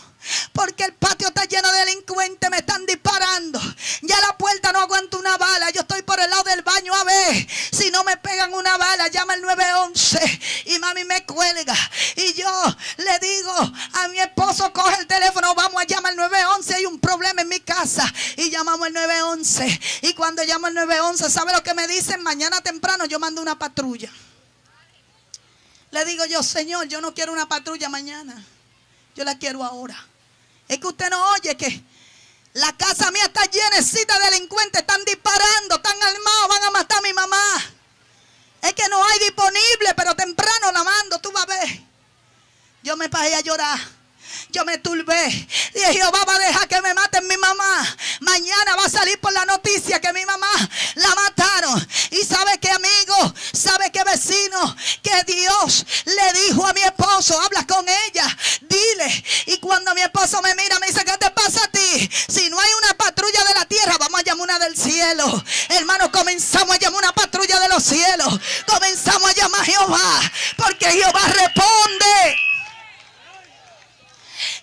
porque el patio está lleno de delincuentes, me están disparando. Ya la puerta no aguanta una bala. Yo estoy por el lado del baño a ver si no me pegan una bala. Llama el 911 y mami me cuelga. Y yo le digo a mi esposo, coge el teléfono, vamos a llamar el 911, hay un problema en mi casa. Y llamamos el 911. Y cuando llamo el 911, ¿sabe lo que me dicen? Mañana temprano yo mando una patrulla. Le digo yo, Señor, yo no quiero una patrulla mañana, yo la quiero ahora. Es que usted no oye que la casa mía está llenecita de delincuentes, están disparando, están armados, van a matar a mi mamá. Es que no hay disponible, pero temprano la mando, tú vas a ver. Yo me bajé a llorar, yo me turbé. Dije, Jehová va a dejar que me maten mi mamá. Mañana va a salir por la noticia que mi mamá la mataron. Y sabe qué, amigo, sabe qué, vecino, que Dios le dijo a mi esposo, habla con ella, dile. Y cuando mi esposo me mira, me dice, ¿qué te pasa a ti? Si no hay una patrulla de la tierra, vamos a llamar una del cielo. Hermano, comenzamos a llamar una patrulla de los cielos. Comenzamos a llamar a Jehová, porque Jehová responde.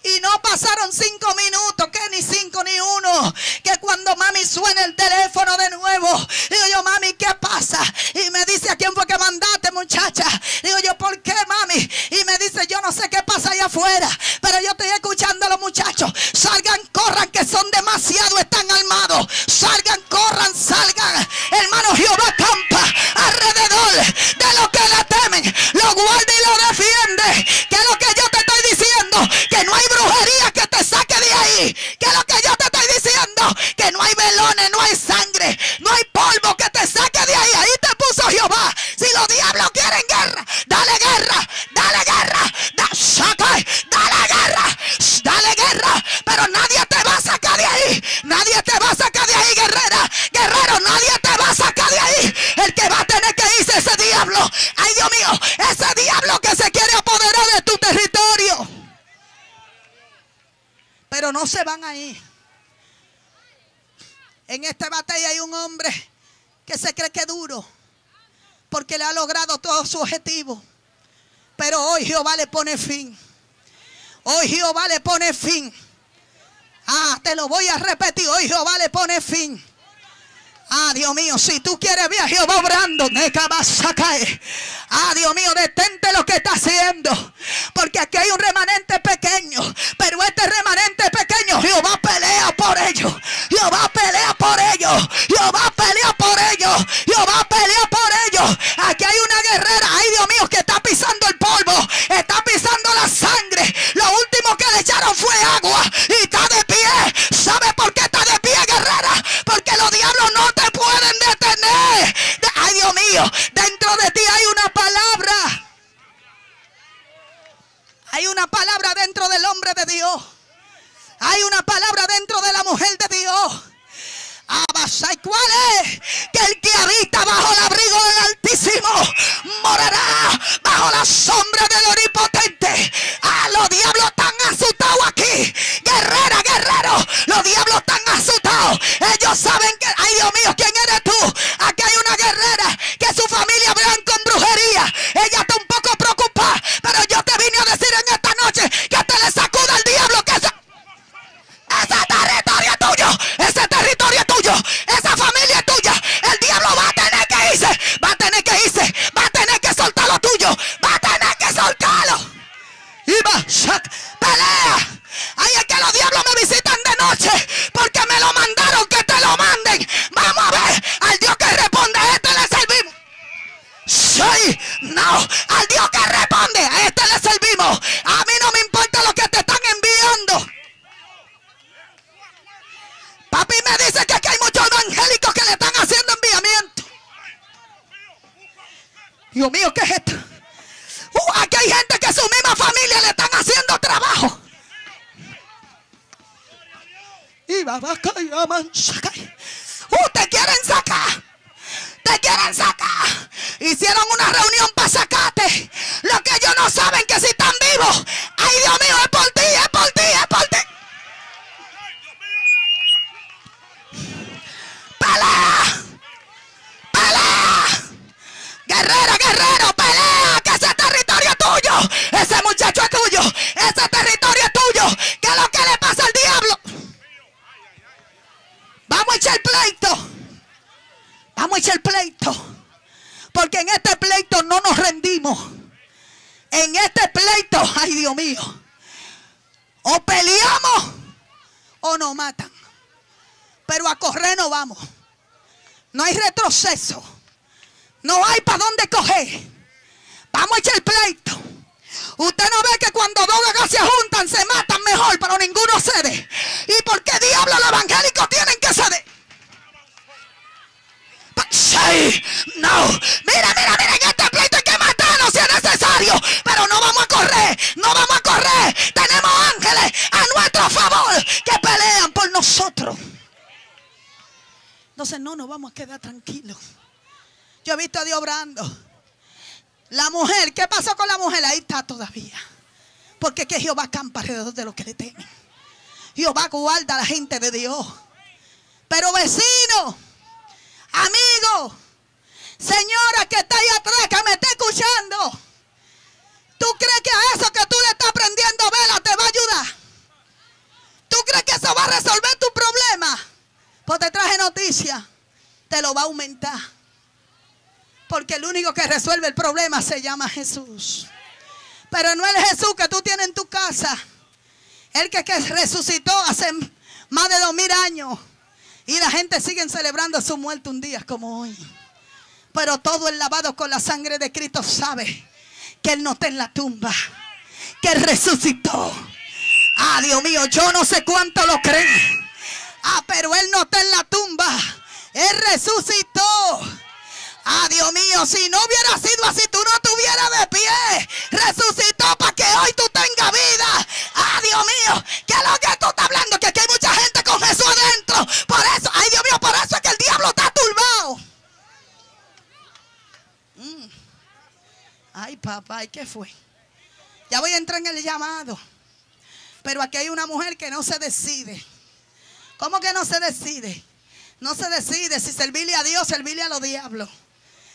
Y no pasaron 5 minutos, que ni 5 ni 1, que cuando mami suena el teléfono de nuevo, digo yo, mami, ¿qué pasa? Y me dice, ¿a quién fue que mandaste, muchacha? Digo yo, ¿por qué, mami? Y me dice, yo no sé qué pasa allá afuera, pero yo estoy escuchando a los muchachos. Salgan, corran, que son demasiado, están armados. Salgan, corran, salgan. Hermano, Jehová campa alrededor de los que la temen, los guarda y los defiende. Que es lo que yo te estoy diciendo, que no hay brujería que te saque de ahí. Que es lo que yo te estoy diciendo, que no hay velones, no hay sangre, no hay polvo que te saque de ahí. Ahí te puso Jehová. Si los diablos quieren guerra, dale guerra, dale guerra, dale guerra, dale guerra. Pero nadie te va a sacar de ahí. Nadie te va a sacar de ahí, guerrera, guerrero. Nadie te va a sacar de ahí. El que va a tener que irse es ese diablo. Ay, Dios mío, ese diablo que se quiere apoderar de tu territorio. Pero no se van ahí. En esta batalla hay un hombre que se cree que es duro, porque le ha logrado todo su objetivo. Pero hoy Jehová le pone fin. Hoy Jehová le pone fin. Ah, te lo voy a repetir. Hoy Jehová le pone fin. Ah, Dios mío, si tú quieres ver a Jehová obrando, nunca vas a caer. Ah, Dios mío, detente lo que está haciendo, porque aquí hay un remanente pequeño, pero este remanente pequeño, Jehová pelea por ellos. Jehová pelea por ellos. Jehová pelea por ellos. Jehová pelea por ellos. Aquí hay una guerrera, ay, Dios mío, que está pisando el polvo, está pisando la sangre. Lo último que le echaron fue agua y está de pie. hombre de Dios. Hay una palabra dentro de la mujer de Dios. ¿Y cuál es? Que el que habita bajo el abrigo del Altísimo morará bajo la sombra del Omnipotente. Ah, los diablos están asustados aquí. Guerrera, guerrero, los diablos están asustados. Ellos saben que, ay Dios mío, ¿quién eres tú? Aquí hay una guerrera que su familia blanca en brujería. Ella está un poco preocupada, pero yo te vine a decir en esta noche que te le sacuda al diablo que ese territorio es tuyo. Ese territorio es tuyo. Esa familia es tuya. El diablo va a tener que irse. Va a tener que irse. Va a tener que soltar lo tuyo. Va a tener que soltarlo. Y va, shack, pelea. Ahí es que los diablos me visitan de noche. Porque me lo mandaron, que te lo manden. Vamos a ver. Al Dios que responde, a este le servimos. Sí, no. Al Dios que responde, a este le servimos. A mí no me importa lo que te están enviando. Papi me dice que aquí hay muchos evangélicos que le están haciendo enviamiento. Dios mío, ¿qué es esto? Aquí hay gente que su misma familia le están haciendo trabajo. Y te quieren sacar. Te quieren sacar. Hicieron una reunión para sacarte. Lo que ellos no saben que si están vivos. Ay, Dios mío, es por ti, es por ti, es por ti. ¡Pelea! ¡Pelea! Guerrero, guerrero, pelea, que ese territorio es tuyo. Ese muchacho es tuyo. Ese territorio es tuyo. ¿Qué es lo que le pasa al diablo? Vamos a echar pleito. Vamos a echar pleito. Porque en este pleito no nos rendimos. En este pleito, ay Dios mío, o peleamos o nos matan. Pero a correr no vamos. No hay retroceso. No hay para dónde coger. Vamos a echar pleito. Usted no ve que cuando dos gagas se juntan se matan mejor, pero ninguno cede. ¿Y por qué diablos los evangélicos tienen que ceder? Sí, no. Mira, mira, mira, en este pleito hay que matarnos si es necesario. Pero no vamos a correr. No vamos a correr. Tenemos ángeles a nuestro favor que pelean por nosotros. Entonces no nos vamos a quedar tranquilos. Yo he visto a Dios obrando. La mujer, ¿qué pasó con la mujer? Ahí está todavía. Porque que Jehová acampa alrededor de los que le temen. Jehová guarda a la gente de Dios. Pero vecino, amigo, señora que está ahí atrás, que me está escuchando. ¿Tú crees que a eso que tú le estás prendiendo vela te va a ayudar? ¿Tú crees que eso va a resolver tu problema? Pues te traje noticia, te lo va a aumentar. Porque el único que resuelve el problema se llama Jesús. Pero no el Jesús que tú tienes en tu casa. El que resucitó hace más de 2000 años. Y la gente sigue celebrando su muerte un día como hoy. Pero todo el lavado con la sangre de Cristo sabe que Él no está en la tumba. Que Él resucitó. Ah, Dios mío, yo no sé cuánto lo creen. Ah, pero Él no está en la tumba. Él resucitó. Ah, Dios mío, si no hubiera sido así, tú no estuvieras de pie. Resucitó para que hoy tú tengas vida. Ah, Dios mío, ¿qué es lo que tú estás hablando? Que aquí hay mucha gente con Jesús adentro. Por eso, ay Dios mío, por eso es que el diablo está turbado. Ay, papá, ¿y qué fue? Ya voy a entrar en el llamado. Pero aquí hay una mujer que no se decide. ¿Cómo que no se decide? No se decide si servirle a Dios, servirle a los diablos.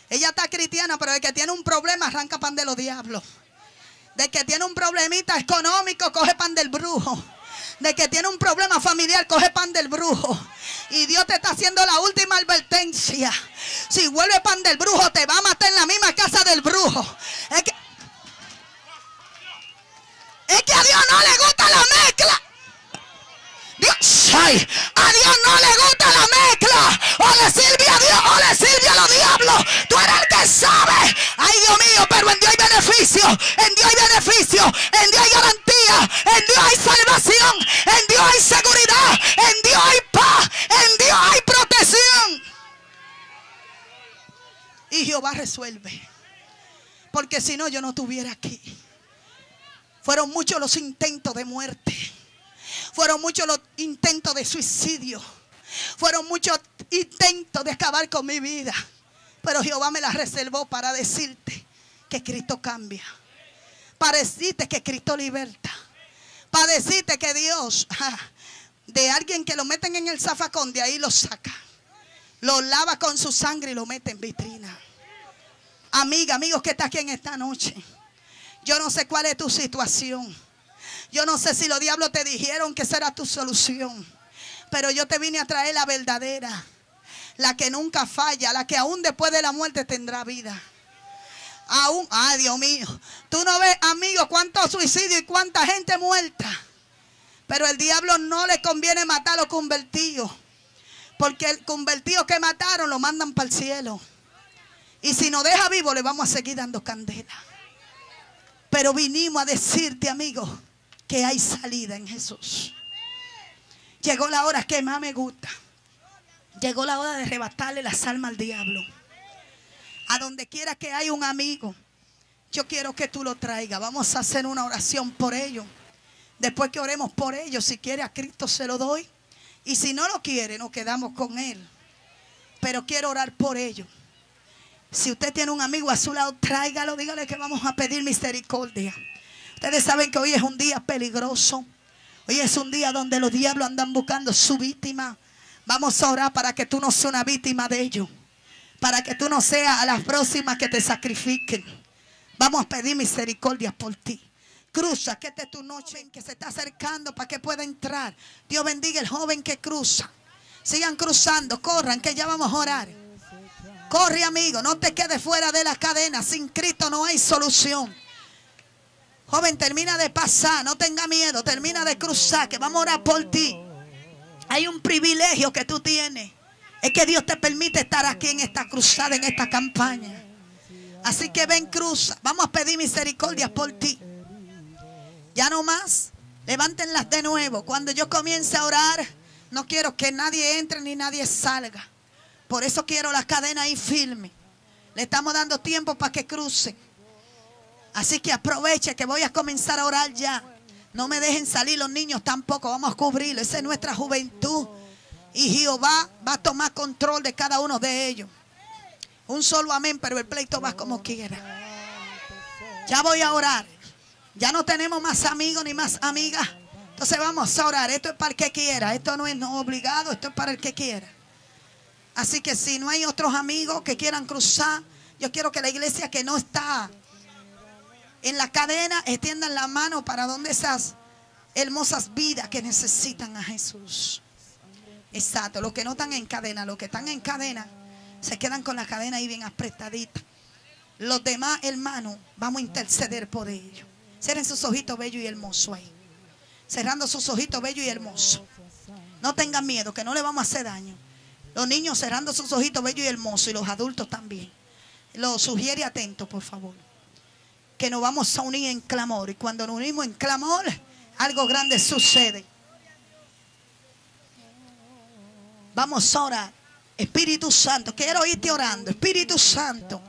Ella está cristiana, pero el que tiene un problema arranca pan de los diablos. De que tiene un problemita económico, coge pan del brujo. De que tiene un problema familiar, coge pan del brujo. Y Dios te está haciendo la última advertencia. Si vuelve pan del brujo, te va a matar en la misma casa del brujo. Es que a Dios no le gusta la mezcla. Ay, a Dios no le gusta la mezcla. O le sirve a Dios o le sirve a los diablos. Tú eres el que sabe. Ay, Dios mío, pero en Dios hay beneficio. En Dios hay beneficio. En Dios hay garantía. En Dios hay salvación. En Dios hay seguridad. En Dios hay paz. En Dios hay protección. Y Jehová resuelve. Porque si no, yo no estuviera aquí. Fueron muchos los intentos de muerte. Fueron muchos los intentos de suicidio. Fueron muchos intentos de acabar con mi vida. Pero Jehová me la reservó para decirte que Cristo cambia. Para decirte que Cristo liberta. Para decirte que Dios, de alguien que lo meten en el zafacón, de ahí lo saca. Lo lava con su sangre y lo mete en vitrina. Amiga, amigos que está aquí en esta noche. Yo no sé cuál es tu situación. Yo no sé si los diablos te dijeron que será tu solución. Pero yo te vine a traer la verdadera. La que nunca falla. La que aún después de la muerte tendrá vida. Aún, ay Dios mío. Tú no ves, amigos, cuántos suicidios y cuánta gente muerta. Pero el diablo no le conviene matar a los convertidos. Porque el convertido que mataron lo mandan para el cielo. Y si nos deja vivo le vamos a seguir dando candela. Pero vinimos a decirte, amigos, que hay salida en Jesús. Llegó la hora que más me gusta. Llegó la hora de arrebatarle las almas al diablo. A donde quiera que haya un amigo, yo quiero que tú lo traigas. Vamos a hacer una oración por ellos. Después que oremos por ellos, si quiere a Cristo se lo doy. Y si no lo quiere, nos quedamos con él. Pero quiero orar por ellos. Si usted tiene un amigo a su lado, tráigalo. Dígale que vamos a pedir misericordia. Ustedes saben que hoy es un día peligroso. Hoy es un día donde los diablos andan buscando su víctima. Vamos a orar para que tú no seas una víctima de ellos. Para que tú no seas a las próximas que te sacrifiquen. Vamos a pedir misericordia por ti. Cruza, que esta es tu noche en que se está acercando para que pueda entrar. Dios bendiga el joven que cruza. Sigan cruzando, corran que ya vamos a orar. Corre, amigo, no te quedes fuera de la cadena. Sin Cristo no hay solución. Joven, termina de pasar, no tenga miedo. Termina de cruzar, que vamos a orar por ti. Hay un privilegio que tú tienes. Es que Dios te permite estar aquí en esta cruzada, en esta campaña. Así que ven, cruza. Vamos a pedir misericordia por ti. Ya no más. Levántenlas de nuevo. Cuando yo comience a orar, no quiero que nadie entre ni nadie salga. Por eso quiero las cadenas ahí firmes. Le estamos dando tiempo para que crucen. Así que aproveche que voy a comenzar a orar ya. No me dejen salir los niños tampoco. Vamos a cubrirlo. Esa es nuestra juventud. Y Jehová va a tomar control de cada uno de ellos. Un solo amén, pero el pleito va como quiera. Ya voy a orar. Ya no tenemos más amigos ni más amigas. Entonces vamos a orar. Esto es para el que quiera. Esto no es obligado. Esto es para el que quiera. Así que si no hay otros amigos que quieran cruzar, yo quiero que la iglesia que no está en la cadena extiendan la mano para donde esas hermosas vidas que necesitan a Jesús. Exacto, los que no están en cadena, los que están en cadena, se quedan con la cadena ahí bien apretadita. Los demás, hermanos, vamos a interceder por ellos. Cierren sus ojitos bellos y hermosos ahí. Cerrando sus ojitos bellos y hermosos. No tengan miedo, que no le vamos a hacer daño. Los niños cerrando sus ojitos bellos y hermosos, y los adultos también. Lo sugiere atento, por favor. Que nos vamos a unir en clamor. Y cuando nos unimos en clamor, algo grande sucede. Vamos a orar. Espíritu Santo, quiero oírte orando. Espíritu Santo.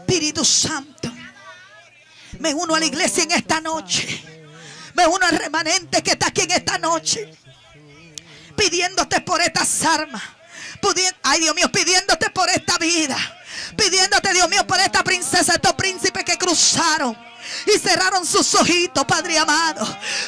Espíritu Santo. Me uno a la iglesia en esta noche. Me uno al remanente que está aquí en esta noche. Pidiéndote por estas armas. Ay, Dios mío, pidiéndote por esta vida. Pidiéndote, Dios mío, por esta princesa, estos príncipes que cruzaron. Y cerraron sus ojitos, Padre amado.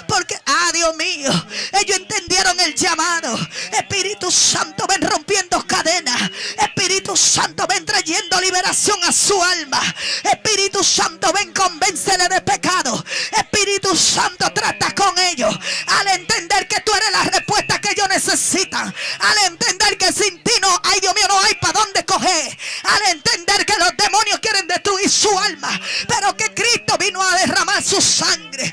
Porque, Dios mío, ellos entendieron el llamado. Espíritu Santo, ven rompiendo cadenas. Espíritu Santo, ven trayendo liberación a su alma. Espíritu Santo, ven, convéncele de pecado. Espíritu Santo, trata con ellos. Al entender que tú eres la respuesta que ellos necesitan. Al entender que sin ti no, ay Dios mío, no hay para dónde coger. Al entender que los demonios quieren destruir su alma. Pero que Cristo vino a derramar su sangre,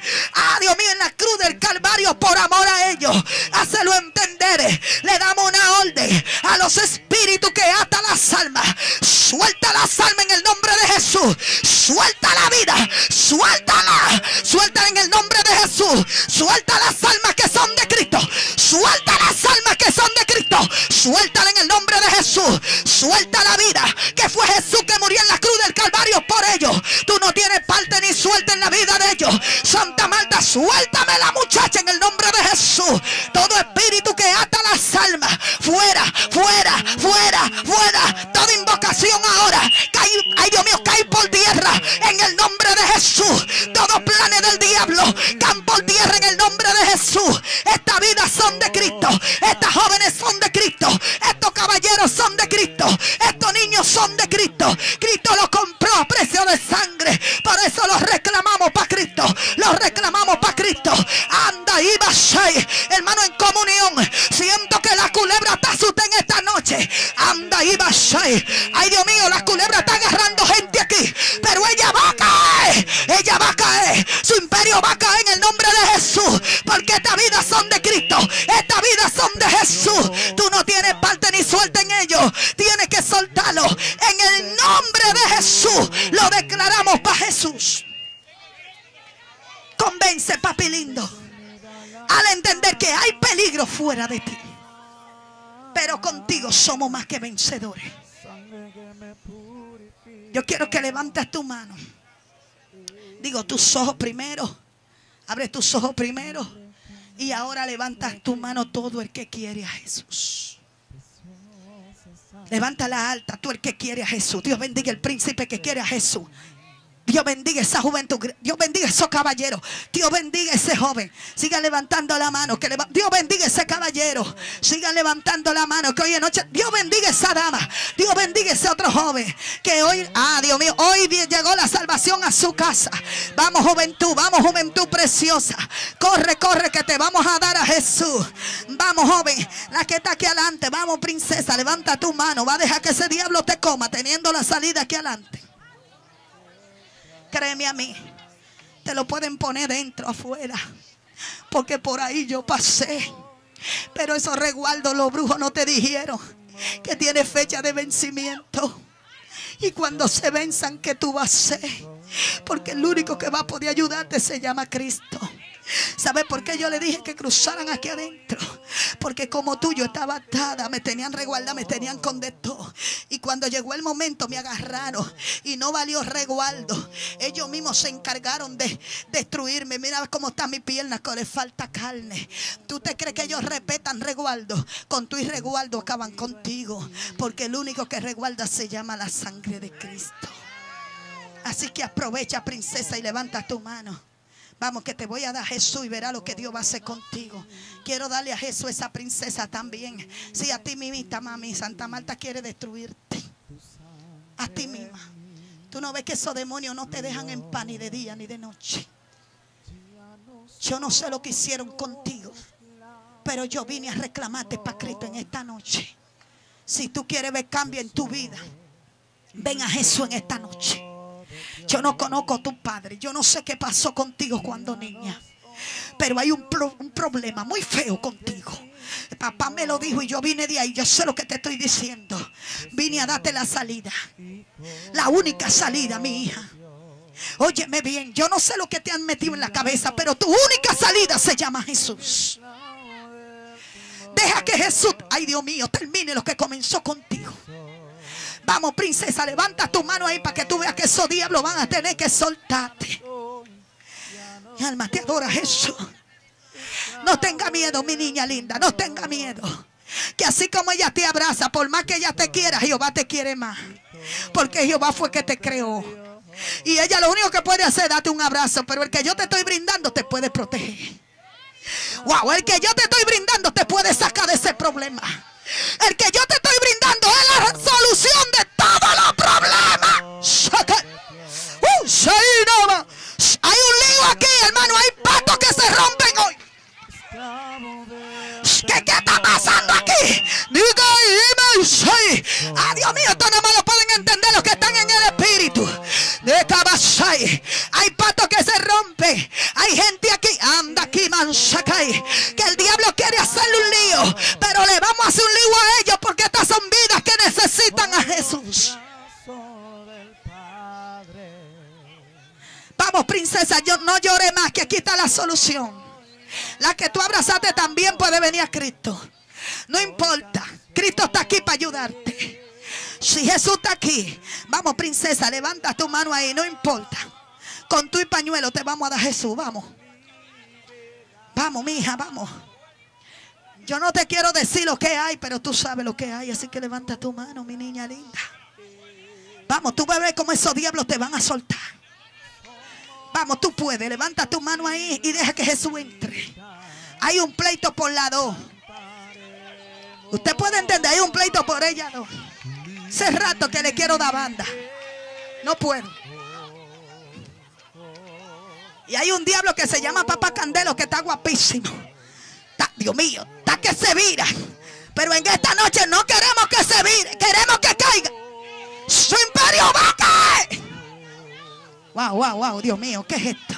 Dios mío, en la cruz del Calvario por amor a ellos. Hácelo entender. Le damos una orden a los espíritus que atan las almas. Suelta las almas en el nombre de Jesús. Suelta la vida. Suéltala. Suelta en el nombre de Jesús. Suelta las almas que son de Cristo. Suelta las almas que son de Cristo. Suéltala en el nombre de Jesús. Jesús. Suelta la vida, que fue Jesús que murió en la cruz del Calvario por ellos. Tú no tienes parte ni suerte en la vida de ellos. Santa Marta, suéltame la muchacha en el nombre de Jesús. Todo espíritu que ata las almas, fuera, fuera, fuera, fuera. Toda invocación ahora, cae, ay Dios mío, cae por tierra en el nombre de Jesús. Todos planes del diablo caen por tierra en el nombre de Jesús. Estas vidas son de Cristo, estas jóvenes son de Cristo, estos caballeros son de Cristo, estos niños son de Cristo. Cristo los compró a precio de sangre, por eso los reclamamos para Cristo, los reclamamos para Cristo. Anda y vasai, hermano, en comunión. Siento que la culebra está asustada en esta noche. Anda y vasai, ay Dios mío, la culebra está agarrando gente aquí, pero ella va a caer, ella va a caer, su imperio va a caer en el nombre de Jesús, porque estas vidas son de Cristo, estas vidas son de Jesús. Tú no tienes parte ni suerte en ellos, tienes que soltarlo en el nombre de Jesús. Lo declaramos para Jesús. Convence, papi lindo, al entender que hay peligro fuera de ti, pero contigo somos más que vencedores. Yo quiero que levantes tu mano, digo tus ojos primero, abre tus ojos primero, y ahora levantas tu mano todo el que quiere a Jesús. Levanta la alta, tú el que quiere a Jesús. Dios bendiga el príncipe que quiere a Jesús. Dios bendiga esa juventud. Dios bendiga esos caballeros. Dios bendiga ese joven. Sigan levantando la mano. Dios bendiga ese caballero. Sigan levantando la mano. Que hoy en noche. Dios bendiga esa dama. Dios bendiga ese otro joven. Que hoy, Dios mío, hoy llegó la salvación a su casa. Vamos juventud preciosa. Corre, corre, que te vamos a dar a Jesús. Vamos, joven. La que está aquí adelante. Vamos, princesa. Levanta tu mano. Va a dejar que ese diablo te coma teniendo la salida aquí adelante. Créeme a mí, te lo pueden poner dentro, afuera, porque por ahí yo pasé, pero esos resguardos los brujos no te dijeron que tiene fecha de vencimiento, y cuando se venzan, ¿qué tú vas a hacer? Porque el único que va a poder ayudarte se llama Cristo. ¿Sabes por qué yo le dije que cruzaran aquí adentro? Porque como tú, yo estaba atada, me tenían resguardada, me tenían con de todo. Y cuando llegó el momento me agarraron y no valió resguardo. Ellos mismos se encargaron de destruirme. Mira cómo está mi pierna, que le falta carne. ¿Tú te crees que ellos respetan resguardo? Con tu irresguardo acaban contigo, porque el único que resguarda se llama la sangre de Cristo. Así que aprovecha, princesa, y levanta tu mano. Vamos, que te voy a dar Jesús y verá lo que Dios va a hacer contigo. Quiero darle a Jesús esa princesa también. Sí, a ti misma, mami. Santa Marta quiere destruirte. A ti misma. Tú no ves que esos demonios no te dejan en paz ni de día ni de noche. Yo no sé lo que hicieron contigo, pero yo vine a reclamarte para Cristo en esta noche. Si tú quieres ver cambio en tu vida, ven a Jesús en esta noche. Yo no conozco a tu padre, yo no sé qué pasó contigo cuando niña, pero hay un problema muy feo contigo. Papá me lo dijo y yo vine de ahí. Yo sé lo que te estoy diciendo. Vine a darte la salida, la única salida, mi hija. Óyeme bien, yo no sé lo que te han metido en la cabeza, pero tu única salida se llama Jesús. Deja que Jesús, ay Dios mío, termine lo que comenzó contigo. Vamos, princesa, levanta tu mano ahí para que tú veas que esos diablos van a tener que soltarte. Mi alma te adora, Jesús. No tenga miedo, mi niña linda, no tenga miedo. Que así como ella te abraza, por más que ella te quiera, Jehová te quiere más. Porque Jehová fue que te creó. Y ella lo único que puede hacer es darte un abrazo, pero el que yo te estoy brindando te puede proteger. Wow, el que yo te estoy brindando te puede sacar de ese problema. El que yo te estoy brindando es la solución de todos los problemas. Hay un lío aquí, hermano. Hay patos que se rompen hoy. ¿Qué está pasando aquí? Ah, Dios mío, esto no me lo pueden entender los que están en el espíritu. Hay patos que se rompen. Hay gente aquí, anda aquí, mansakai, que el diablo quiere hacerle un lío, pero le vamos a hacer un lío a ellos, porque estas son vidas que necesitan a Jesús. Vamos, princesa, yo no lloré más, que aquí está la solución. La que tú abrazaste también puede venir a Cristo. No importa Cristo está aquí para ayudarte. Si Jesús está aquí, vamos, princesa, levanta tu mano ahí, no importa. Con tu pañuelo te vamos a dar Jesús, vamos. Vamos, mija, vamos. Yo no te quiero decir lo que hay, pero tú sabes lo que hay, así que levanta tu mano, mi niña linda. Vamos, tú vas a ver cómo esos diablos te van a soltar. Vamos, tú puedes, levanta tu mano ahí y deja que Jesús entre. Hay un pleito por la dos. Usted puede entender, hay un pleito por ella dos. Hace rato que le quiero dar banda, no puedo. Y hay un diablo que se llama Papá Candelo, que está guapísimo, está, Dios mío, está que se vira. Pero en esta noche no queremos que se vire, queremos que caiga. Su imperio va a caer. Wow, wow, wow, Dios mío, ¿qué es esto?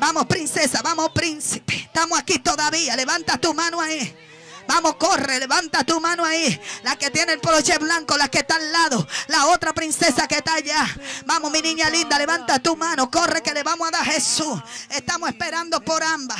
Vamos, princesa, vamos, príncipe. Estamos aquí todavía, levanta tu mano ahí. Vamos, corre, levanta tu mano ahí. La que tiene el poloche blanco, la que está al lado, la otra princesa que está allá. Vamos, mi niña linda, levanta tu mano. Corre que le vamos a dar a Jesús. Estamos esperando por ambas.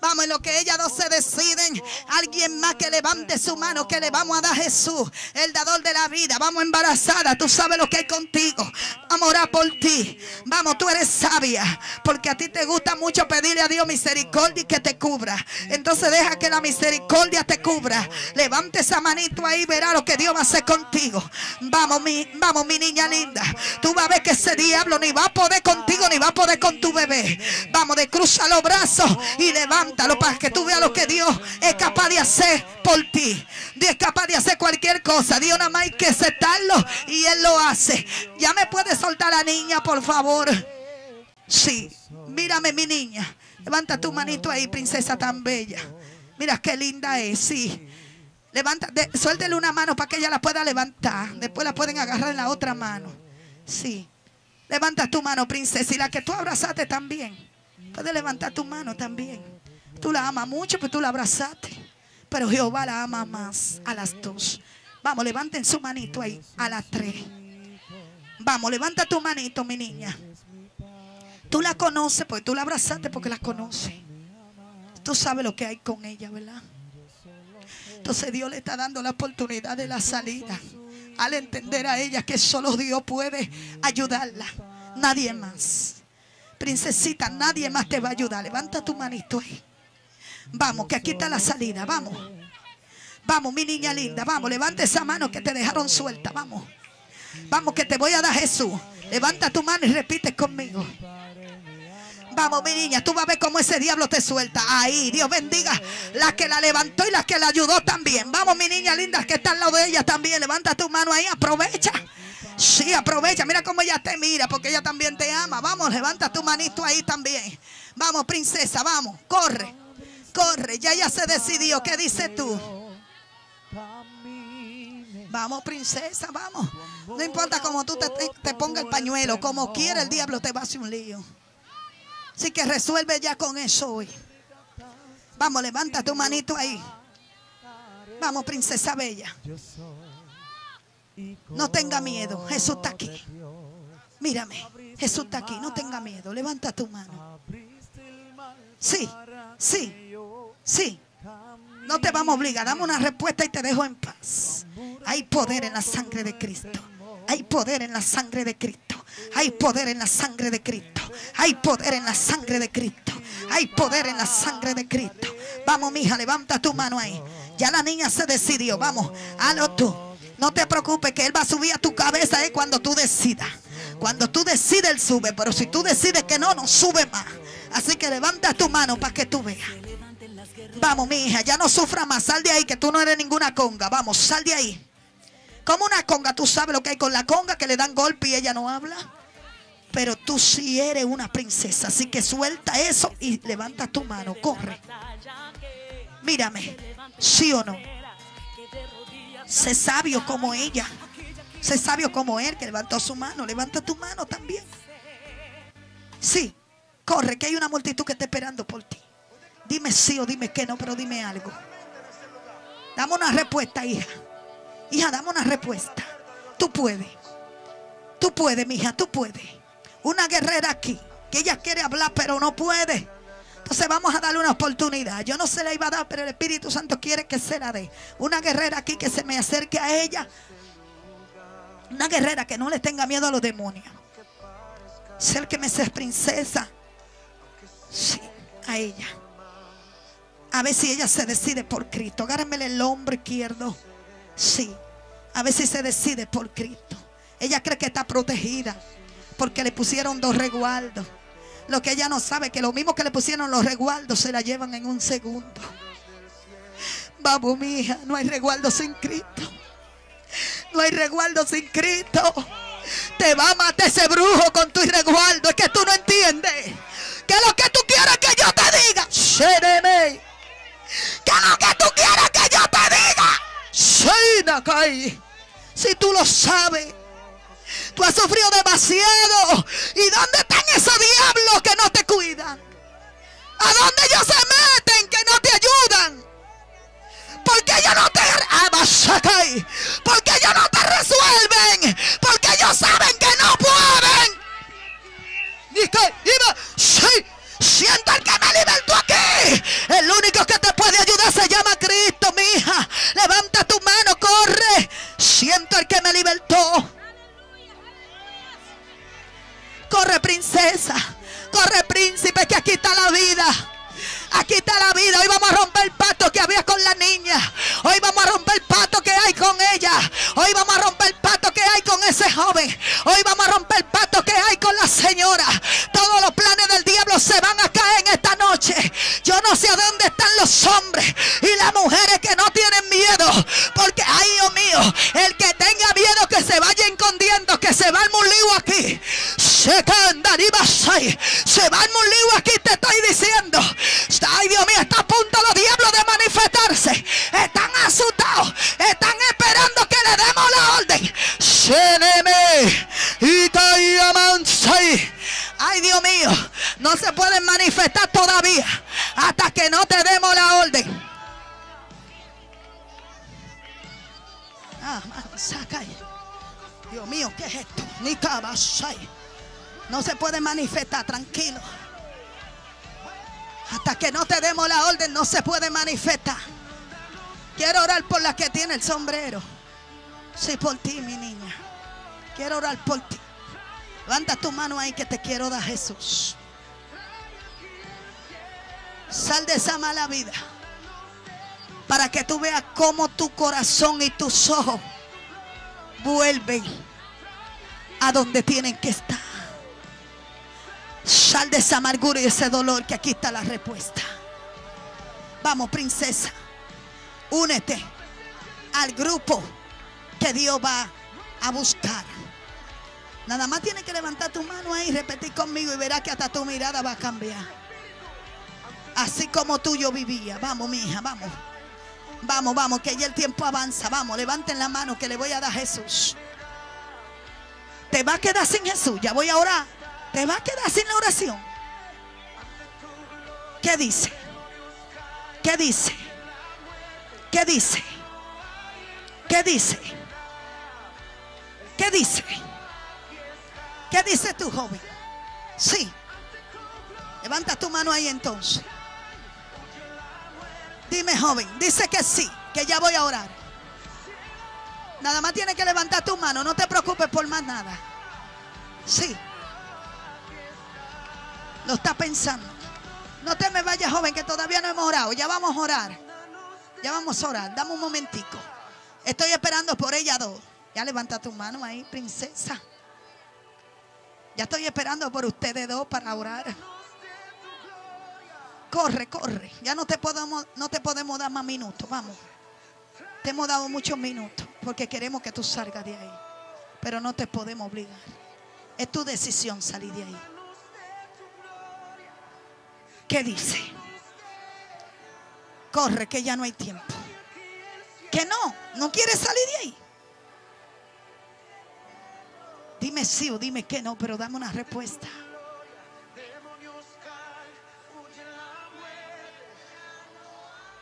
Vamos, en lo que ellas dos se deciden, alguien más que levante su mano, que le vamos a dar a Jesús, el dador de la vida. Vamos, embarazada, tú sabes lo que hay contigo. Vamos a orar por ti. Vamos, tú eres sabia, porque a ti te gusta mucho pedirle a Dios misericordia y que te cubra. Entonces deja que la misericordia te cubra. Levante esa manito ahí, verá lo que Dios va a hacer contigo. Vamos, mi niña linda. Tú vas a ver que ese diablo ni va a poder contigo, ni va a poder con tu bebé. Vamos, descruza los brazos y levanta. Para que tú veas lo que Dios es capaz de hacer por ti. Dios es capaz de hacer cualquier cosa. Dios nada más hay que aceptarlo y Él lo hace. Ya me puede soltar la niña, por favor. Sí, mírame, mi niña. Levanta tu manito ahí, princesa tan bella. Mira qué linda es, sí. Levanta, suéltele una mano para que ella la pueda levantar. Después la pueden agarrar en la otra mano. Sí, levanta tu mano, princesa. Y la que tú abrazaste también, puedes levantar tu mano también. Tú la amas mucho, pues tú la abrazaste. Pero Jehová la ama más a las dos. Vamos, levanten su manito ahí, a las tres. Vamos, levanta tu manito, mi niña. Tú la conoces, pues tú la abrazaste porque la conoces. Tú sabes lo que hay con ella, ¿verdad? Entonces Dios le está dando la oportunidad de la salida. Al entender a ella que solo Dios puede ayudarla. Nadie más. Princesita, nadie más te va a ayudar. Levanta tu manito ahí. Vamos, que aquí está la salida, vamos. Vamos, mi niña linda, vamos. Levanta esa mano que te dejaron suelta, vamos. Vamos, que te voy a dar Jesús. Levanta tu mano y repite conmigo. Vamos, mi niña, tú vas a ver cómo ese diablo te suelta. Ahí, Dios bendiga la que la levantó y la que la ayudó también. Vamos, mi niña linda, que está al lado de ella también. Levanta tu mano ahí, aprovecha. Sí, aprovecha, mira cómo ella te mira, porque ella también te ama. Vamos, levanta tu manito ahí también. Vamos, princesa, vamos, corre. Corre, ya ella se decidió. ¿Qué dices tú? Vamos, princesa, vamos. No importa cómo tú te pongas el pañuelo, como quiera el diablo te va a hacer un lío. Así que resuelve ya con eso hoy. Vamos, levanta tu manito ahí. Vamos, princesa bella. No tenga miedo, Jesús está aquí. Mírame, Jesús está aquí, no tenga miedo. Levanta tu mano. Sí, sí, sí. No te vamos a obligar. Dame una respuesta y te dejo en paz. Hay poder en la sangre de Cristo. Hay poder en la sangre de Cristo. Hay poder en la sangre de Cristo. Hay poder en la sangre de Cristo. Hay poder en la sangre de Cristo. Vamos, mija, levanta tu mano ahí. Ya la niña se decidió. Vamos, hazlo tú. No te preocupes que Él va a subir a tu cabeza cuando tú decidas. Cuando tú decides, Él sube. Pero si tú decides que no, no sube más. Así que levanta tu mano para que tú veas. Vamos, mi hija, ya no sufra más. Sal de ahí, que tú no eres ninguna conga. Vamos, sal de ahí. Como una conga, tú sabes lo que hay con la conga, que le dan golpe y ella no habla. Pero tú sí eres una princesa. Así que suelta eso y levanta tu mano. Corre. Mírame. ¿Sí o no? Sé sabio como ella. Sé sabio como él, que levantó su mano. Levanta tu mano también. Sí. Corre, que hay una multitud que está esperando por ti. Dime sí o dime que no, pero dime algo. Dame una respuesta, hija. Hija, dame una respuesta. Tú puedes. Tú puedes, mija, tú puedes. Una guerrera aquí, que ella quiere hablar, pero no puede. Entonces vamos a darle una oportunidad. Yo no se la iba a dar, pero el Espíritu Santo quiere que se la dé. Una guerrera aquí que se me acerque a ella. Una guerrera que no le tenga miedo a los demonios. Ser que me sea princesa. Sí, a ella. A ver si ella se decide por Cristo. Agárrenmele el hombro izquierdo. Sí, a ver si se decide por Cristo. Ella cree que está protegida porque le pusieron dos resguardos. Lo que ella no sabe es que lo mismo que le pusieron los resguardos se la llevan en un segundo. Vamos, mija, no hay resguardo sin Cristo. No hay resguardo sin Cristo. Te va a matar ese brujo con tu resguardo. Es que tú no entiendes. Que lo que tú quieres que yo te diga, Shereme. Que lo que tú quieres que yo te diga, Shinakai. Si tú lo sabes, tú has sufrido demasiado. ¿Y dónde están esos diablos que no te cuidan? ¿A dónde ellos se meten que no te ayudan? ¿Por qué ellos no te abasakai? ¿Por qué ellos no te resuelven? Porque ellos saben que no pueden. Siento el que me libertó aquí. El único que te puede ayudar se llama Cristo, mi hija. Levanta tu mano, corre. Siento el que me libertó. Corre, princesa. Corre, príncipe, que aquí está la vida. Aquí está la vida. Hoy vamos a romper el pacto que había con la niña. Hoy vamos a romper el pacto que hay con ella. Hoy vamos a romper el pacto que hay con ese joven. Hoy vamos a romper el pacto que hay con la señora. Todos los planes del diablo se van a caer en esta noche. Yo no sé a dónde están los hombres y las mujeres que no tienen miedo. Porque, ay Dios mío, el que tenga miedo que se vaya escondiendo, que se va al mulío aquí. Se va al mulío aquí, te estoy diciendo. Ay Dios mío, está a punto los diablos de manifestarse. Están asustados, están esperando que le demos la orden. Ay Dios mío, no se pueden manifestar todavía hasta que no te demos la orden. Dios mío, ¿qué es esto? No se pueden manifestar, tranquilo. Hasta que no te demos la orden, no se puede manifestar. Quiero orar por la que tiene el sombrero. Sí, por ti, mi niña. Quiero orar por ti. Levanta tu mano ahí que te quiero dar, Jesús. Sal de esa mala vida. Para que tú veas cómo tu corazón y tus ojos vuelven a donde tienen que estar. Sal de esa amargura y ese dolor, que aquí está la respuesta. Vamos, princesa. Únete al grupo que Dios va a buscar. Nada más tienes que levantar tu mano ahí y repetir conmigo, y verás que hasta tu mirada va a cambiar. Así como tú yo vivía. Vamos, mi hija, vamos. Vamos, vamos, que ya el tiempo avanza. Vamos, levanten la mano que le voy a dar a Jesús. Te vas a quedar sin Jesús. Ya voy a orar. Te vas a quedar sin la oración. ¿Qué dice? ¿Qué dice? ¿Qué dice? ¿Qué dice? ¿Qué dice? ¿Qué dice tú, joven? Sí. Levanta tu mano ahí entonces. Dime, joven. Dice que sí, que ya voy a orar. Nada más tienes que levantar tu mano. No te preocupes por más nada. Sí. Lo está pensando. No te me vayas, joven, que todavía no hemos orado. Ya vamos a orar. Ya vamos a orar. Dame un momentico. Estoy esperando por ella dos. Ya levanta tu mano ahí, princesa. Ya estoy esperando por ustedes dos para orar. Corre, corre. Ya no te podemos dar más minutos. Vamos. Te hemos dado muchos minutos porque queremos que tú salgas de ahí. Pero no te podemos obligar. Es tu decisión salir de ahí. ¿Qué dice? Corre, que ya no hay tiempo. Que no quieres salir de ahí. Dime sí o dime que no, pero dame una respuesta.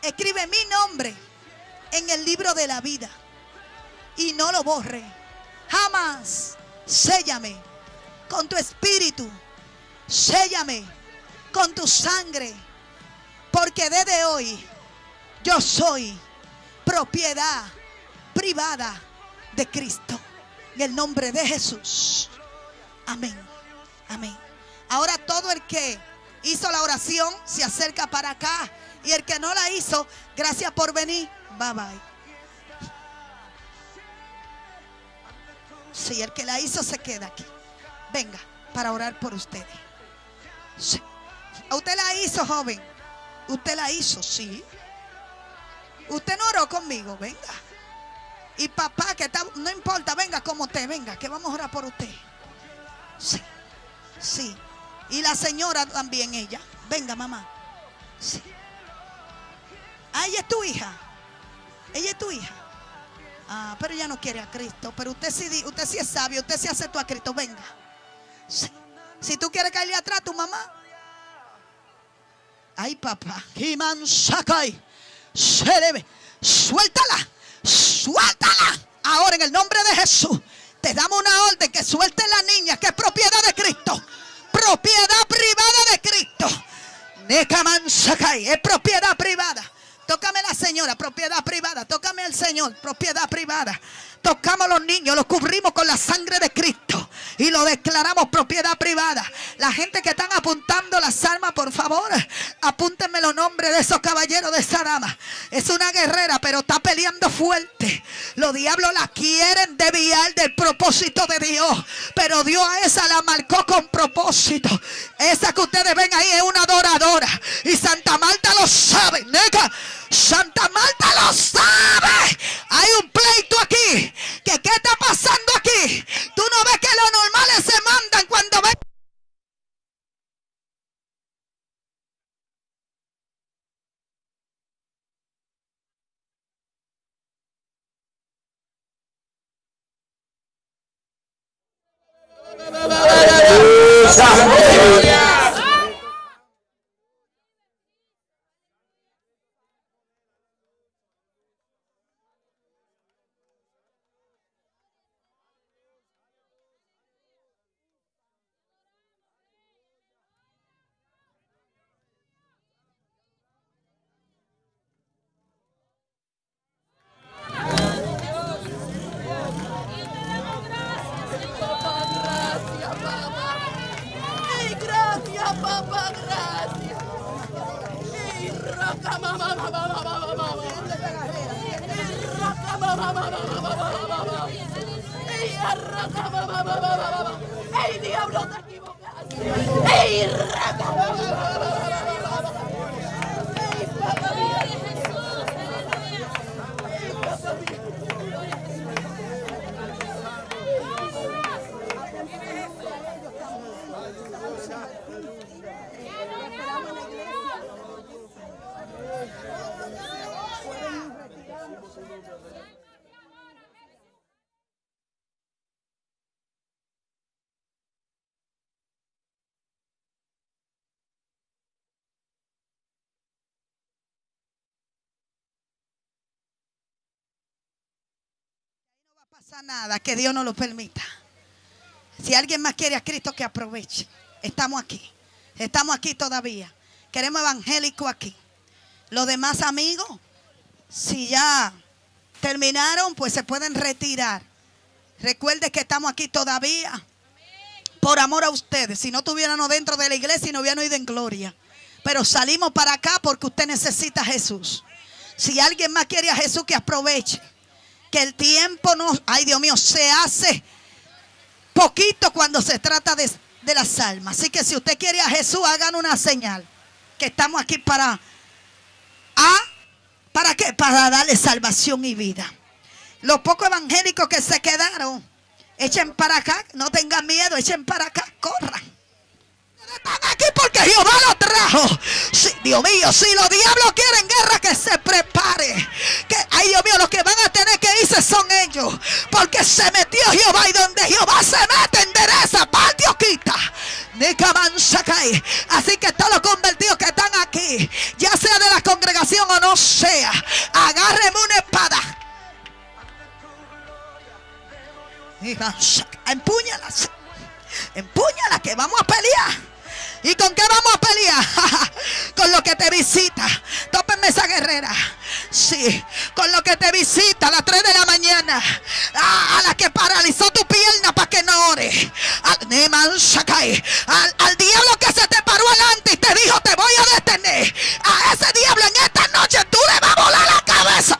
Escribe mi nombre en el libro de la vida y no lo borre. Jamás. Séllame con tu espíritu. Séllame con tu sangre Porque desde hoy yo soy propiedad privada de Cristo. En el nombre de Jesús. Amén. Amén. Ahora todo el que hizo la oración se acerca para acá. Y el que no la hizo, gracias por venir. Bye bye. Sí, el que la hizo se queda aquí. Venga para orar por ustedes. Sí. Usted la hizo, joven. Usted la hizo, sí. Usted no oró conmigo, venga. Y papá que está, no importa, venga como usted, venga, que vamos a orar por usted. Sí, sí. Y la señora también, ella. Venga, mamá. Sí. Ah, ella es tu hija. Ella es tu hija. Ah, pero ella no quiere a Cristo. Pero usted sí es sabio, usted sí aceptó a Cristo, venga. Sí. Si tú quieres caerle atrás, tu mamá. Ay, papá. Suéltala. Suéltala. Ahora en el nombre de Jesús te damos una orden que suelte la niña, que es propiedad de Cristo. Propiedad privada de Cristo. Es propiedad privada. Tócame la señora, propiedad privada. Tócame el señor, propiedad privada. Tocamos los niños, los cubrimos con la sangre de Cristo y lo declaramos propiedad privada. La gente que están apuntando las armas, por favor, apúntenme los nombres de esos caballeros, de esa dama. Es una guerrera, pero está peleando fuerte. Los diablos la quieren desviar del propósito de Dios, pero Dios a esa la marcó con propósito. Esa que ustedes ven ahí es una adoradora y Santa Marta lo sabe, nega. Santa Marta lo sabe. Hay un pleito aquí. ¿Qué está pasando aquí? Tú no ves que los normales se mandan cuando ven. Nada que Dios no lo permita. Si alguien más quiere a Cristo, que aproveche. Estamos aquí. Estamos aquí todavía. Queremos evangélico aquí. Los demás amigos, si ya terminaron, pues se pueden retirar. Recuerde que estamos aquí todavía por amor a ustedes. Si no tuviéramos dentro de la iglesia y no hubieran ido en gloria. Pero salimos para acá porque usted necesita a Jesús. Si alguien más quiere a Jesús, que aproveche. Que el tiempo no, ay Dios mío, se hace poquito cuando se trata de las almas. Así que si usted quiere a Jesús, hagan una señal. Que estamos aquí ¿para qué? Para darle salvación y vida. Los pocos evangélicos que se quedaron, echen para acá, no tengan miedo, echen para acá, corran. Están aquí porque Jehová lo trajo. Sí, Dios mío, si los diablos quieren guerra, que se prepare. Que, ay Dios mío, los que van a tener que irse son ellos. Porque se metió Jehová y donde Jehová se mete, endereza, parte o quita. Así que todos los convertidos que están aquí, ya sea de la congregación o no sea, agárrenme una espada. Empúñala, empúñala que vamos a pelear. ¿Y con qué vamos a pelear? Con lo que te visita. Tópenme esa guerrera. Sí, con lo que te visita a las 3 de la mañana. A la que paralizó tu pierna para que no ore. Al diablo que se te paró adelante y te dijo: te voy a detener. A ese diablo en esta noche tú le vas a volar la cabeza.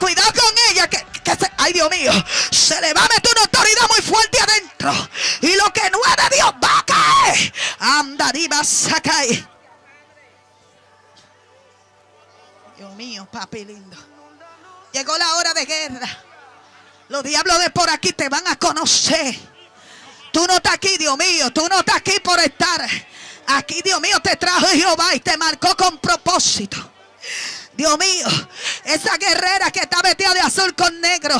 Cuidado con ella que se, ay Dios mío, se le va a meter una autoridad muy fuerte adentro. Y lo que no es de Dios va a caer. Andariba sacai. Dios mío, papi lindo. Llegó la hora de guerra. Los diablos de por aquí te van a conocer. Tú no estás aquí, Dios mío. Tú no estás aquí por estar. Aquí, Dios mío, te trajo Jehová y te marcó con propósito. Dios mío, esa guerrera que está vestida de azul con negro,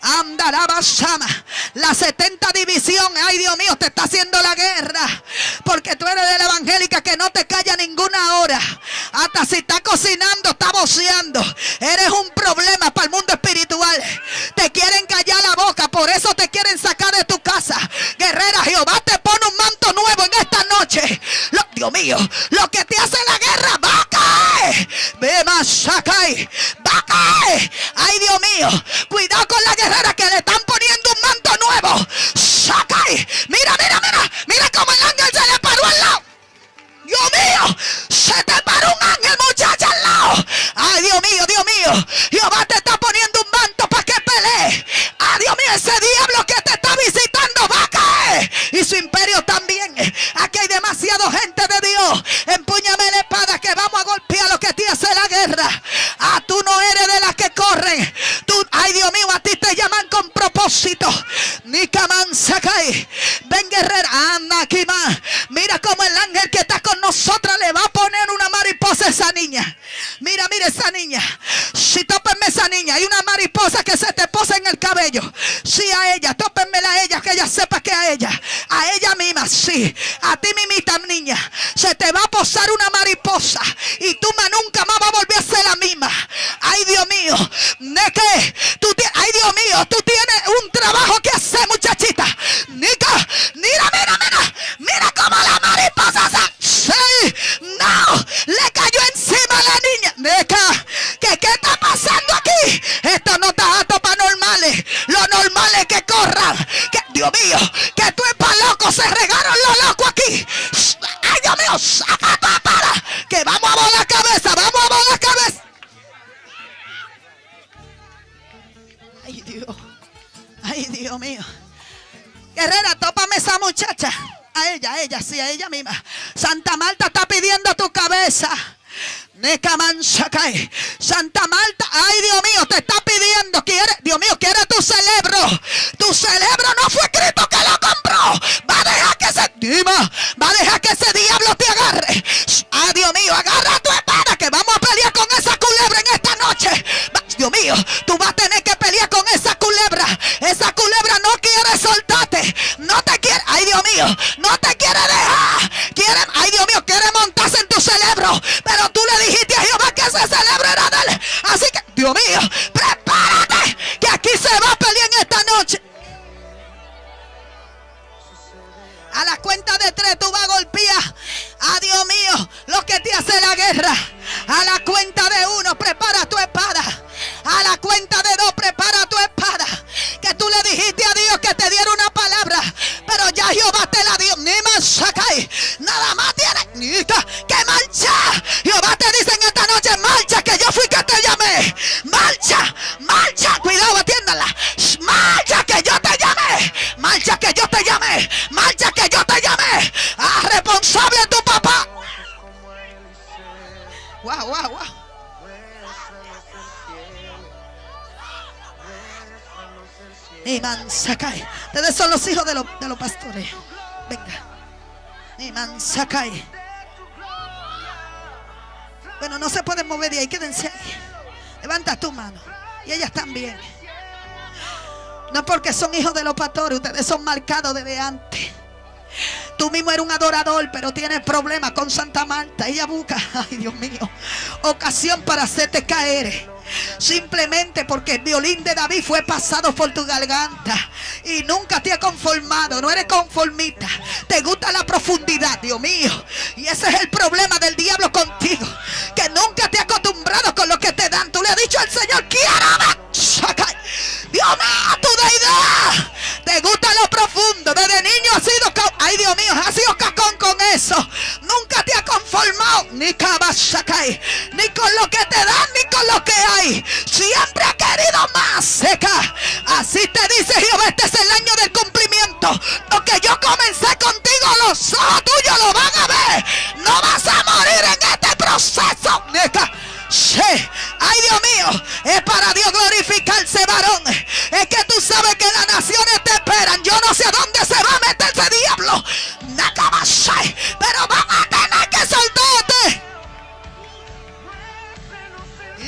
andará basama, la 70 división, ay Dios mío, te está haciendo la guerra, porque tú eres de la evangélica que no te calla ninguna hora, hasta si está cocinando, está voceando, eres un problema para el mundo espiritual, te quieren callar la boca, por eso te quieren sacar de tu casa, guerrera, Jehová te pone un manto nuevo en esta noche, Dios mío, lo que te hace la guerra va a caer, ve más a caer, va a caer, ay Dios mío, cuidado con la guerrera que le están poniendo un manto nuevo, sacai, mira como el ángel se le paró al lado, Dios mío, se te paró un ángel muchacha al lado, ay Dios mío, Jehová te está poniendo un manto para que pelees, ay Dios mío, ese diablo que te está visitando va a caer, y su imperio también, aquí hay demasiada gente de Dios, empúñame la espada que vamos a golpear lo que te hace la guerra. Ah, tú no eres de las que corren, tú, ay Dios mío, a ti te llaman con propósito, ni caman sacai, ven guerrera, anda aquí más, mira como el ángel que está con nosotras le va a poner una mariposa a esa niña, mira esa niña, si tópenme esa niña, hay una mariposa que se te posa en el cabello, si sí, a ella, tópenmela a ella, que ella sepa que a ella misma, sí, a ti mimita niña, se te va a posar una mariposa y tú más nunca más vas a volver a ser la misma, ay Dios mío, ¿de qué? Ay Dios mío, tú tienes un trabajo que hacer muchachita, Nica, mira como la mariposa sí, no, le cayó encima a la niña, Nica, ¿qué está pasando aquí? Esto no está apto para normales, los normales que corran, que Dios mío, que tú es para loco, se regaron los locos aquí. Ay, Dios mío, saca tu para, que vamos a volar cabeza, vamos a volar cabeza. Ay, Dios mío. Guerrera, tópame esa muchacha. A ella, sí, a ella misma. Santa Marta está pidiendo tu cabeza. Santa Marta, ay Dios mío, te está pidiendo, Dios mío, quiere tu cerebro no fue Cristo que lo compró, va a dejar que ese diablo te agarre, ay Dios mío, agarra tu espada que vamos a pelear con esa culebra en esta noche, Dios mío, tú vas a tener que pelear con esa culebra no quiere soltarte, no te quiere, ay Dios mío, no te quiere dejar, ay Dios mío, quiere montarse en tu cerebro, pero tú le dijiste a Jehová que ese cerebro era de él, así que Dios mío, prepárate que aquí se va a pelear en esta noche. A la cuenta de 3 tú vas a golpear, a Dios mío, lo que te hace la guerra. A la cuenta de 1 prepara tu espada. A la cuenta de 2 prepara tu espada. Que tú le dijiste a Dios que te diera una palabra, pero ya Jehová te la dio. Ni más sacáis, nada más tienes que marchar. Jehová te dice en esta noche, marcha, que yo fui que te llamé. Marcha, cuidado, atiéndala. Marcha, que yo te llamé. Marcha, que yo te llamé. Marcha, que yo te llamé. Ah, responsable tu papá. Wow. Ni man sacai. Ustedes son los hijos de los pastores. Venga. Ni man sacai. Bueno, no se pueden mover de ahí. Quédense ahí. Levanta tu mano. Y ellas también. No porque son hijos de los pastores. Ustedes son marcados desde antes. Tú mismo eres un adorador, pero tienes problemas con Santa Marta. Ella busca, ay Dios mío, ocasión para hacerte caer. Simplemente porque el violín de David fue pasado por tu garganta y nunca te has conformado, no eres conformista, te gusta la profundidad, Dios mío. Y ese es el problema del diablo contigo, que nunca te has acostumbrado con lo que te dan. Tú le has dicho al Señor, quiero sacar, Dios mío, tu deidad, te gusta lo profundo. Desde niño has sido, ay Dios mío, has sido cacón con eso. Nunca te has conformado, ni cabasacay, ni con lo que te dan, ni con lo que hay. Siempre ha querido más, seca. Así te dice Jehová, este es el año del cumplimiento. Lo que yo comencé contigo, los ojos tuyos lo van a ver. No vas a morir en este proceso, neca. Sí. Ay Dios mío, es para Dios glorificarse, varón. Es que tú sabes que las naciones te esperan. Yo no sé a dónde se va a meter ese diablo, pero van a tener que soltarte.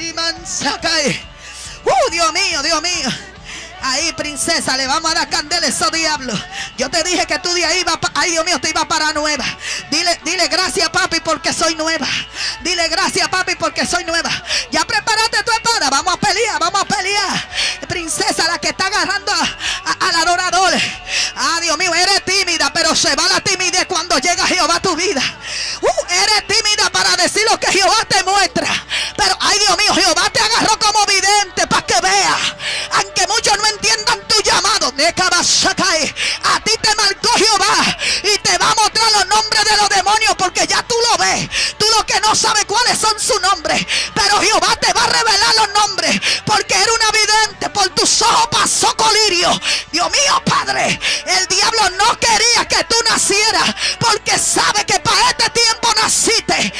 Y mansacae. Dios mío, Dios mío. Ahí, princesa, le vamos a dar candela a esos diablos. Yo te dije que tú de ahí ibas, ay Dios mío, te ibas para nueva. Dile gracias, papi, porque soy nueva. Dile gracias, papi, porque soy nueva. Ya prepárate tu espada, vamos a pelear, vamos a pelear. Princesa, la que está agarrando al adorador. Ah, Dios mío, eres tímida, pero se va la timidez cuando llega Jehová a tu vida. Eres tímida para decir lo que Jehová te muestra. Pero, ay Dios mío, Jehová te agarró como vidente para que veas. Aunque muchos no entiendan tu llamado, a ti te marcó Jehová y te va a mostrar los nombres de los demonios, porque ya tú lo ves. Tú lo que no sabes cuáles son sus nombres, pero Jehová te va a revelar los nombres, porque era una vidente. Por tus ojos pasó colirio. Dios mío, Padre, el diablo no quería que tú nacieras, porque sabe que para este tiempo naciste.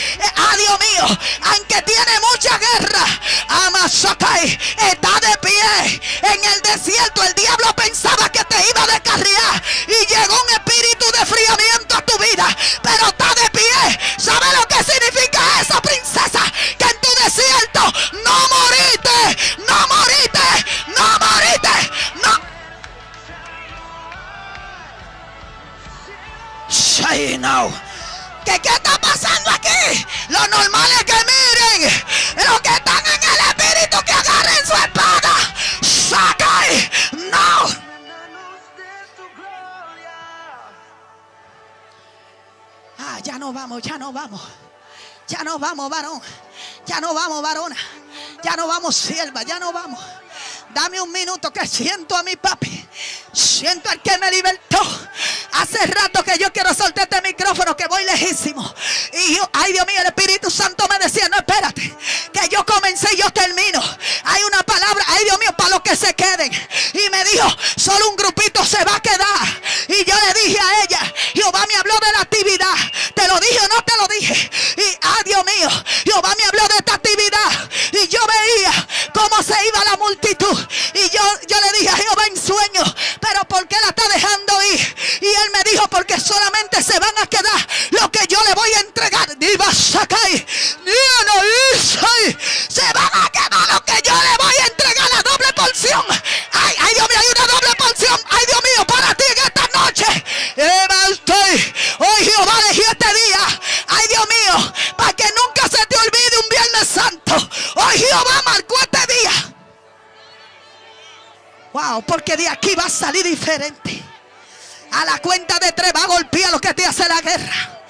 Dios mío, aunque tiene mucha guerra, Amasakai está de pie en el desierto. El diablo pensaba que te iba a descarriar y llegó un espíritu de enfriamiento a tu vida, pero está de pie. ¿Sabe lo que significa eso, princesa? Que en tu desierto no moriste, no moriste, no moriste, no. Say no. ¿Qué está pasando aquí? Lo normal es que miren los que están en el espíritu, que agarren su espada. ¡Saca! ¡No! Ah, ya no vamos, ya no vamos. Ya no vamos, varón. Ya no vamos, varona. Ya no vamos, sierva. Ya no vamos. Dame un minuto, que siento a mi papi. Siento al que me libertó. Hace rato que yo quiero soltar este micrófono, que voy lejísimo. Y yo, ay Dios mío, el Espíritu Santo me decía, no, espérate, que yo comencé y yo termino. Hay una palabra, ay Dios mío, para los que se queden. Y me dijo, solo un grupito se va a quedar. Y yo le dije a ella, Jehová me habló de la actividad. ¿Te lo dije o no te lo dije? Y ay Dios mío, Jehová me habló de esta actividad. Y yo veía cómo se iba la multitud. Y yo le dije a Jehová en sueño, pero ¿por qué la está dejando ir? Y él me dijo, porque solamente se van a quedar lo que yo le voy a entregar. Ni vas a caer, ni Anaíz, se van a quedar lo que yo le voy a entregar, la doble porción. Ay, ay Dios mío, hay una doble porción. Ay Dios mío, para ti en esta noche. Hoy Jehová eligió este día, ay Dios mío, para que nunca se te olvide un Viernes Santo. Hoy Jehová marcó este día. Wow, porque de aquí va a salir diferente. A la cuenta de 3 va a golpear lo que te hace la guerra.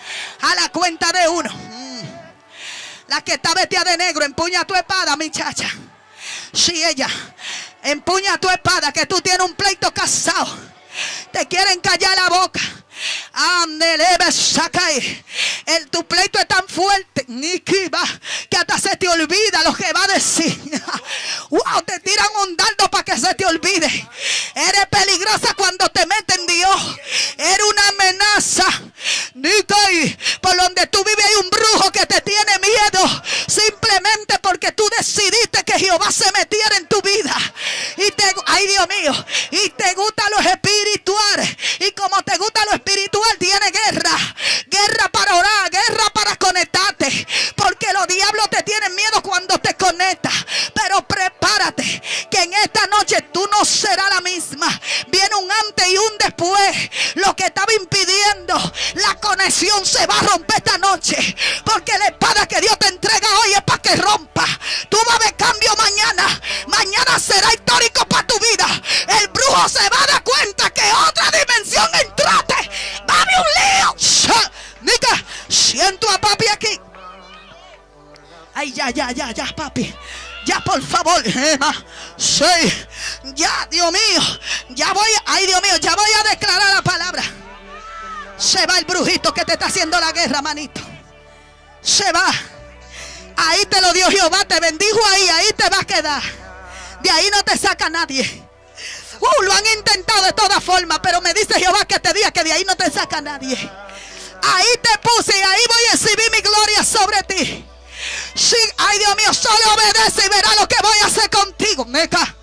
A la cuenta de 1. La que está vestida de negro, empuña tu espada, muchacha. Sí, ella, empuña tu espada, que tú tienes un pleito casado. Te quieren callar la boca. Tu pleito es tan fuerte, Nikiba, que hasta se te olvida lo que va a decir. Wow, te tiran un dardo para que se te olvide. Eres peligrosa cuando te meten, Dios. Eres una amenaza, Nikai. Por donde tú vives hay un brujo que te tiene miedo, simplemente porque tú decidiste que Jehová se metiera en tu vida. Y te, ay Dios mío, y te gusta lo espiritual. Y como te gusta lo espiritual, tiene guerra. Guerra para orar, guerra para conectarte, porque los diablos te tienen miedo cuando te conectas. Pero prepárate, que en esta noche tú no serás la misma. Viene un antes y un después. Lo que estaba impidiendo la conexión se va a romper esta noche, porque la espada que Dios te entrega hoy es para que rompa. Tú vas a ver cambio mañana. mañana será histórico para tu vida. El brujo se va a dar cuenta que otra dimensión entraste. ¡Va a haber un lío! ¡Shh! Nica, siento a papi aquí. Ay, ya, papi. Ya, por favor. Sí. Ya, Dios mío. Ya voy. Ay, Dios mío. Ya voy a declarar la palabra. Se va el brujito que te está haciendo la guerra, manito. Se va. Ahí te lo dio Jehová. Te bendijo ahí. Ahí te va a quedar. De ahí no te saca nadie. Lo han intentado de todas formas. Pero me dice Jehová que te diga que de ahí no te saca nadie. Ahí te puse y ahí voy a exhibir mi gloria sobre ti. Sí, ay Dios mío, solo obedece y verá lo que voy a hacer contigo, Meca.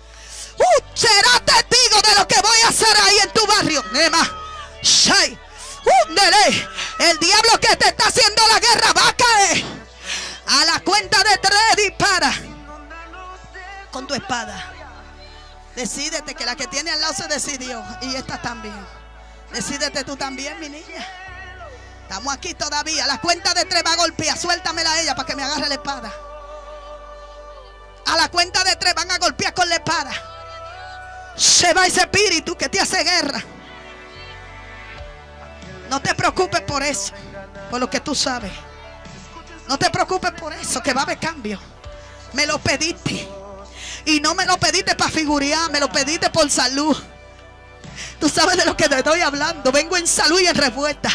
Será testigo de lo que voy a hacer ahí en tu barrio, Nema. Sí. El diablo que te está haciendo la guerra va a caer. A la cuenta de 3 dispara con tu espada. Decídete, que la que tiene al lado se decidió y esta también. Decídete tú también, mi niña. Estamos aquí todavía. La cuenta de 3 va a golpear. Suéltamela a ella para que me agarre la espada. A la cuenta de 3 van a golpear con la espada. Se va ese espíritu que te hace guerra. No te preocupes por eso. Por lo que tú sabes. No te preocupes por eso. Que va a haber cambio. Me lo pediste. Y no me lo pediste para figurear. Me lo pediste por salud. Tú sabes de lo que te estoy hablando. Vengo en salud y en revuelta.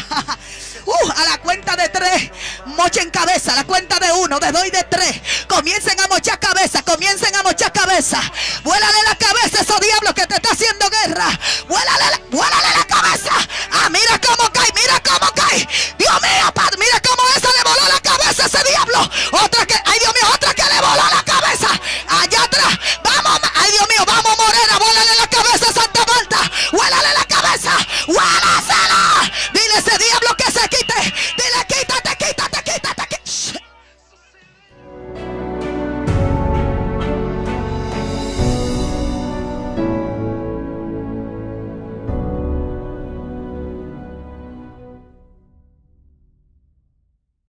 A la cuenta de 3 mochen cabeza. A la cuenta de 1, de 2 y de 3 comiencen a mochar cabeza. Vuélale la cabeza esos días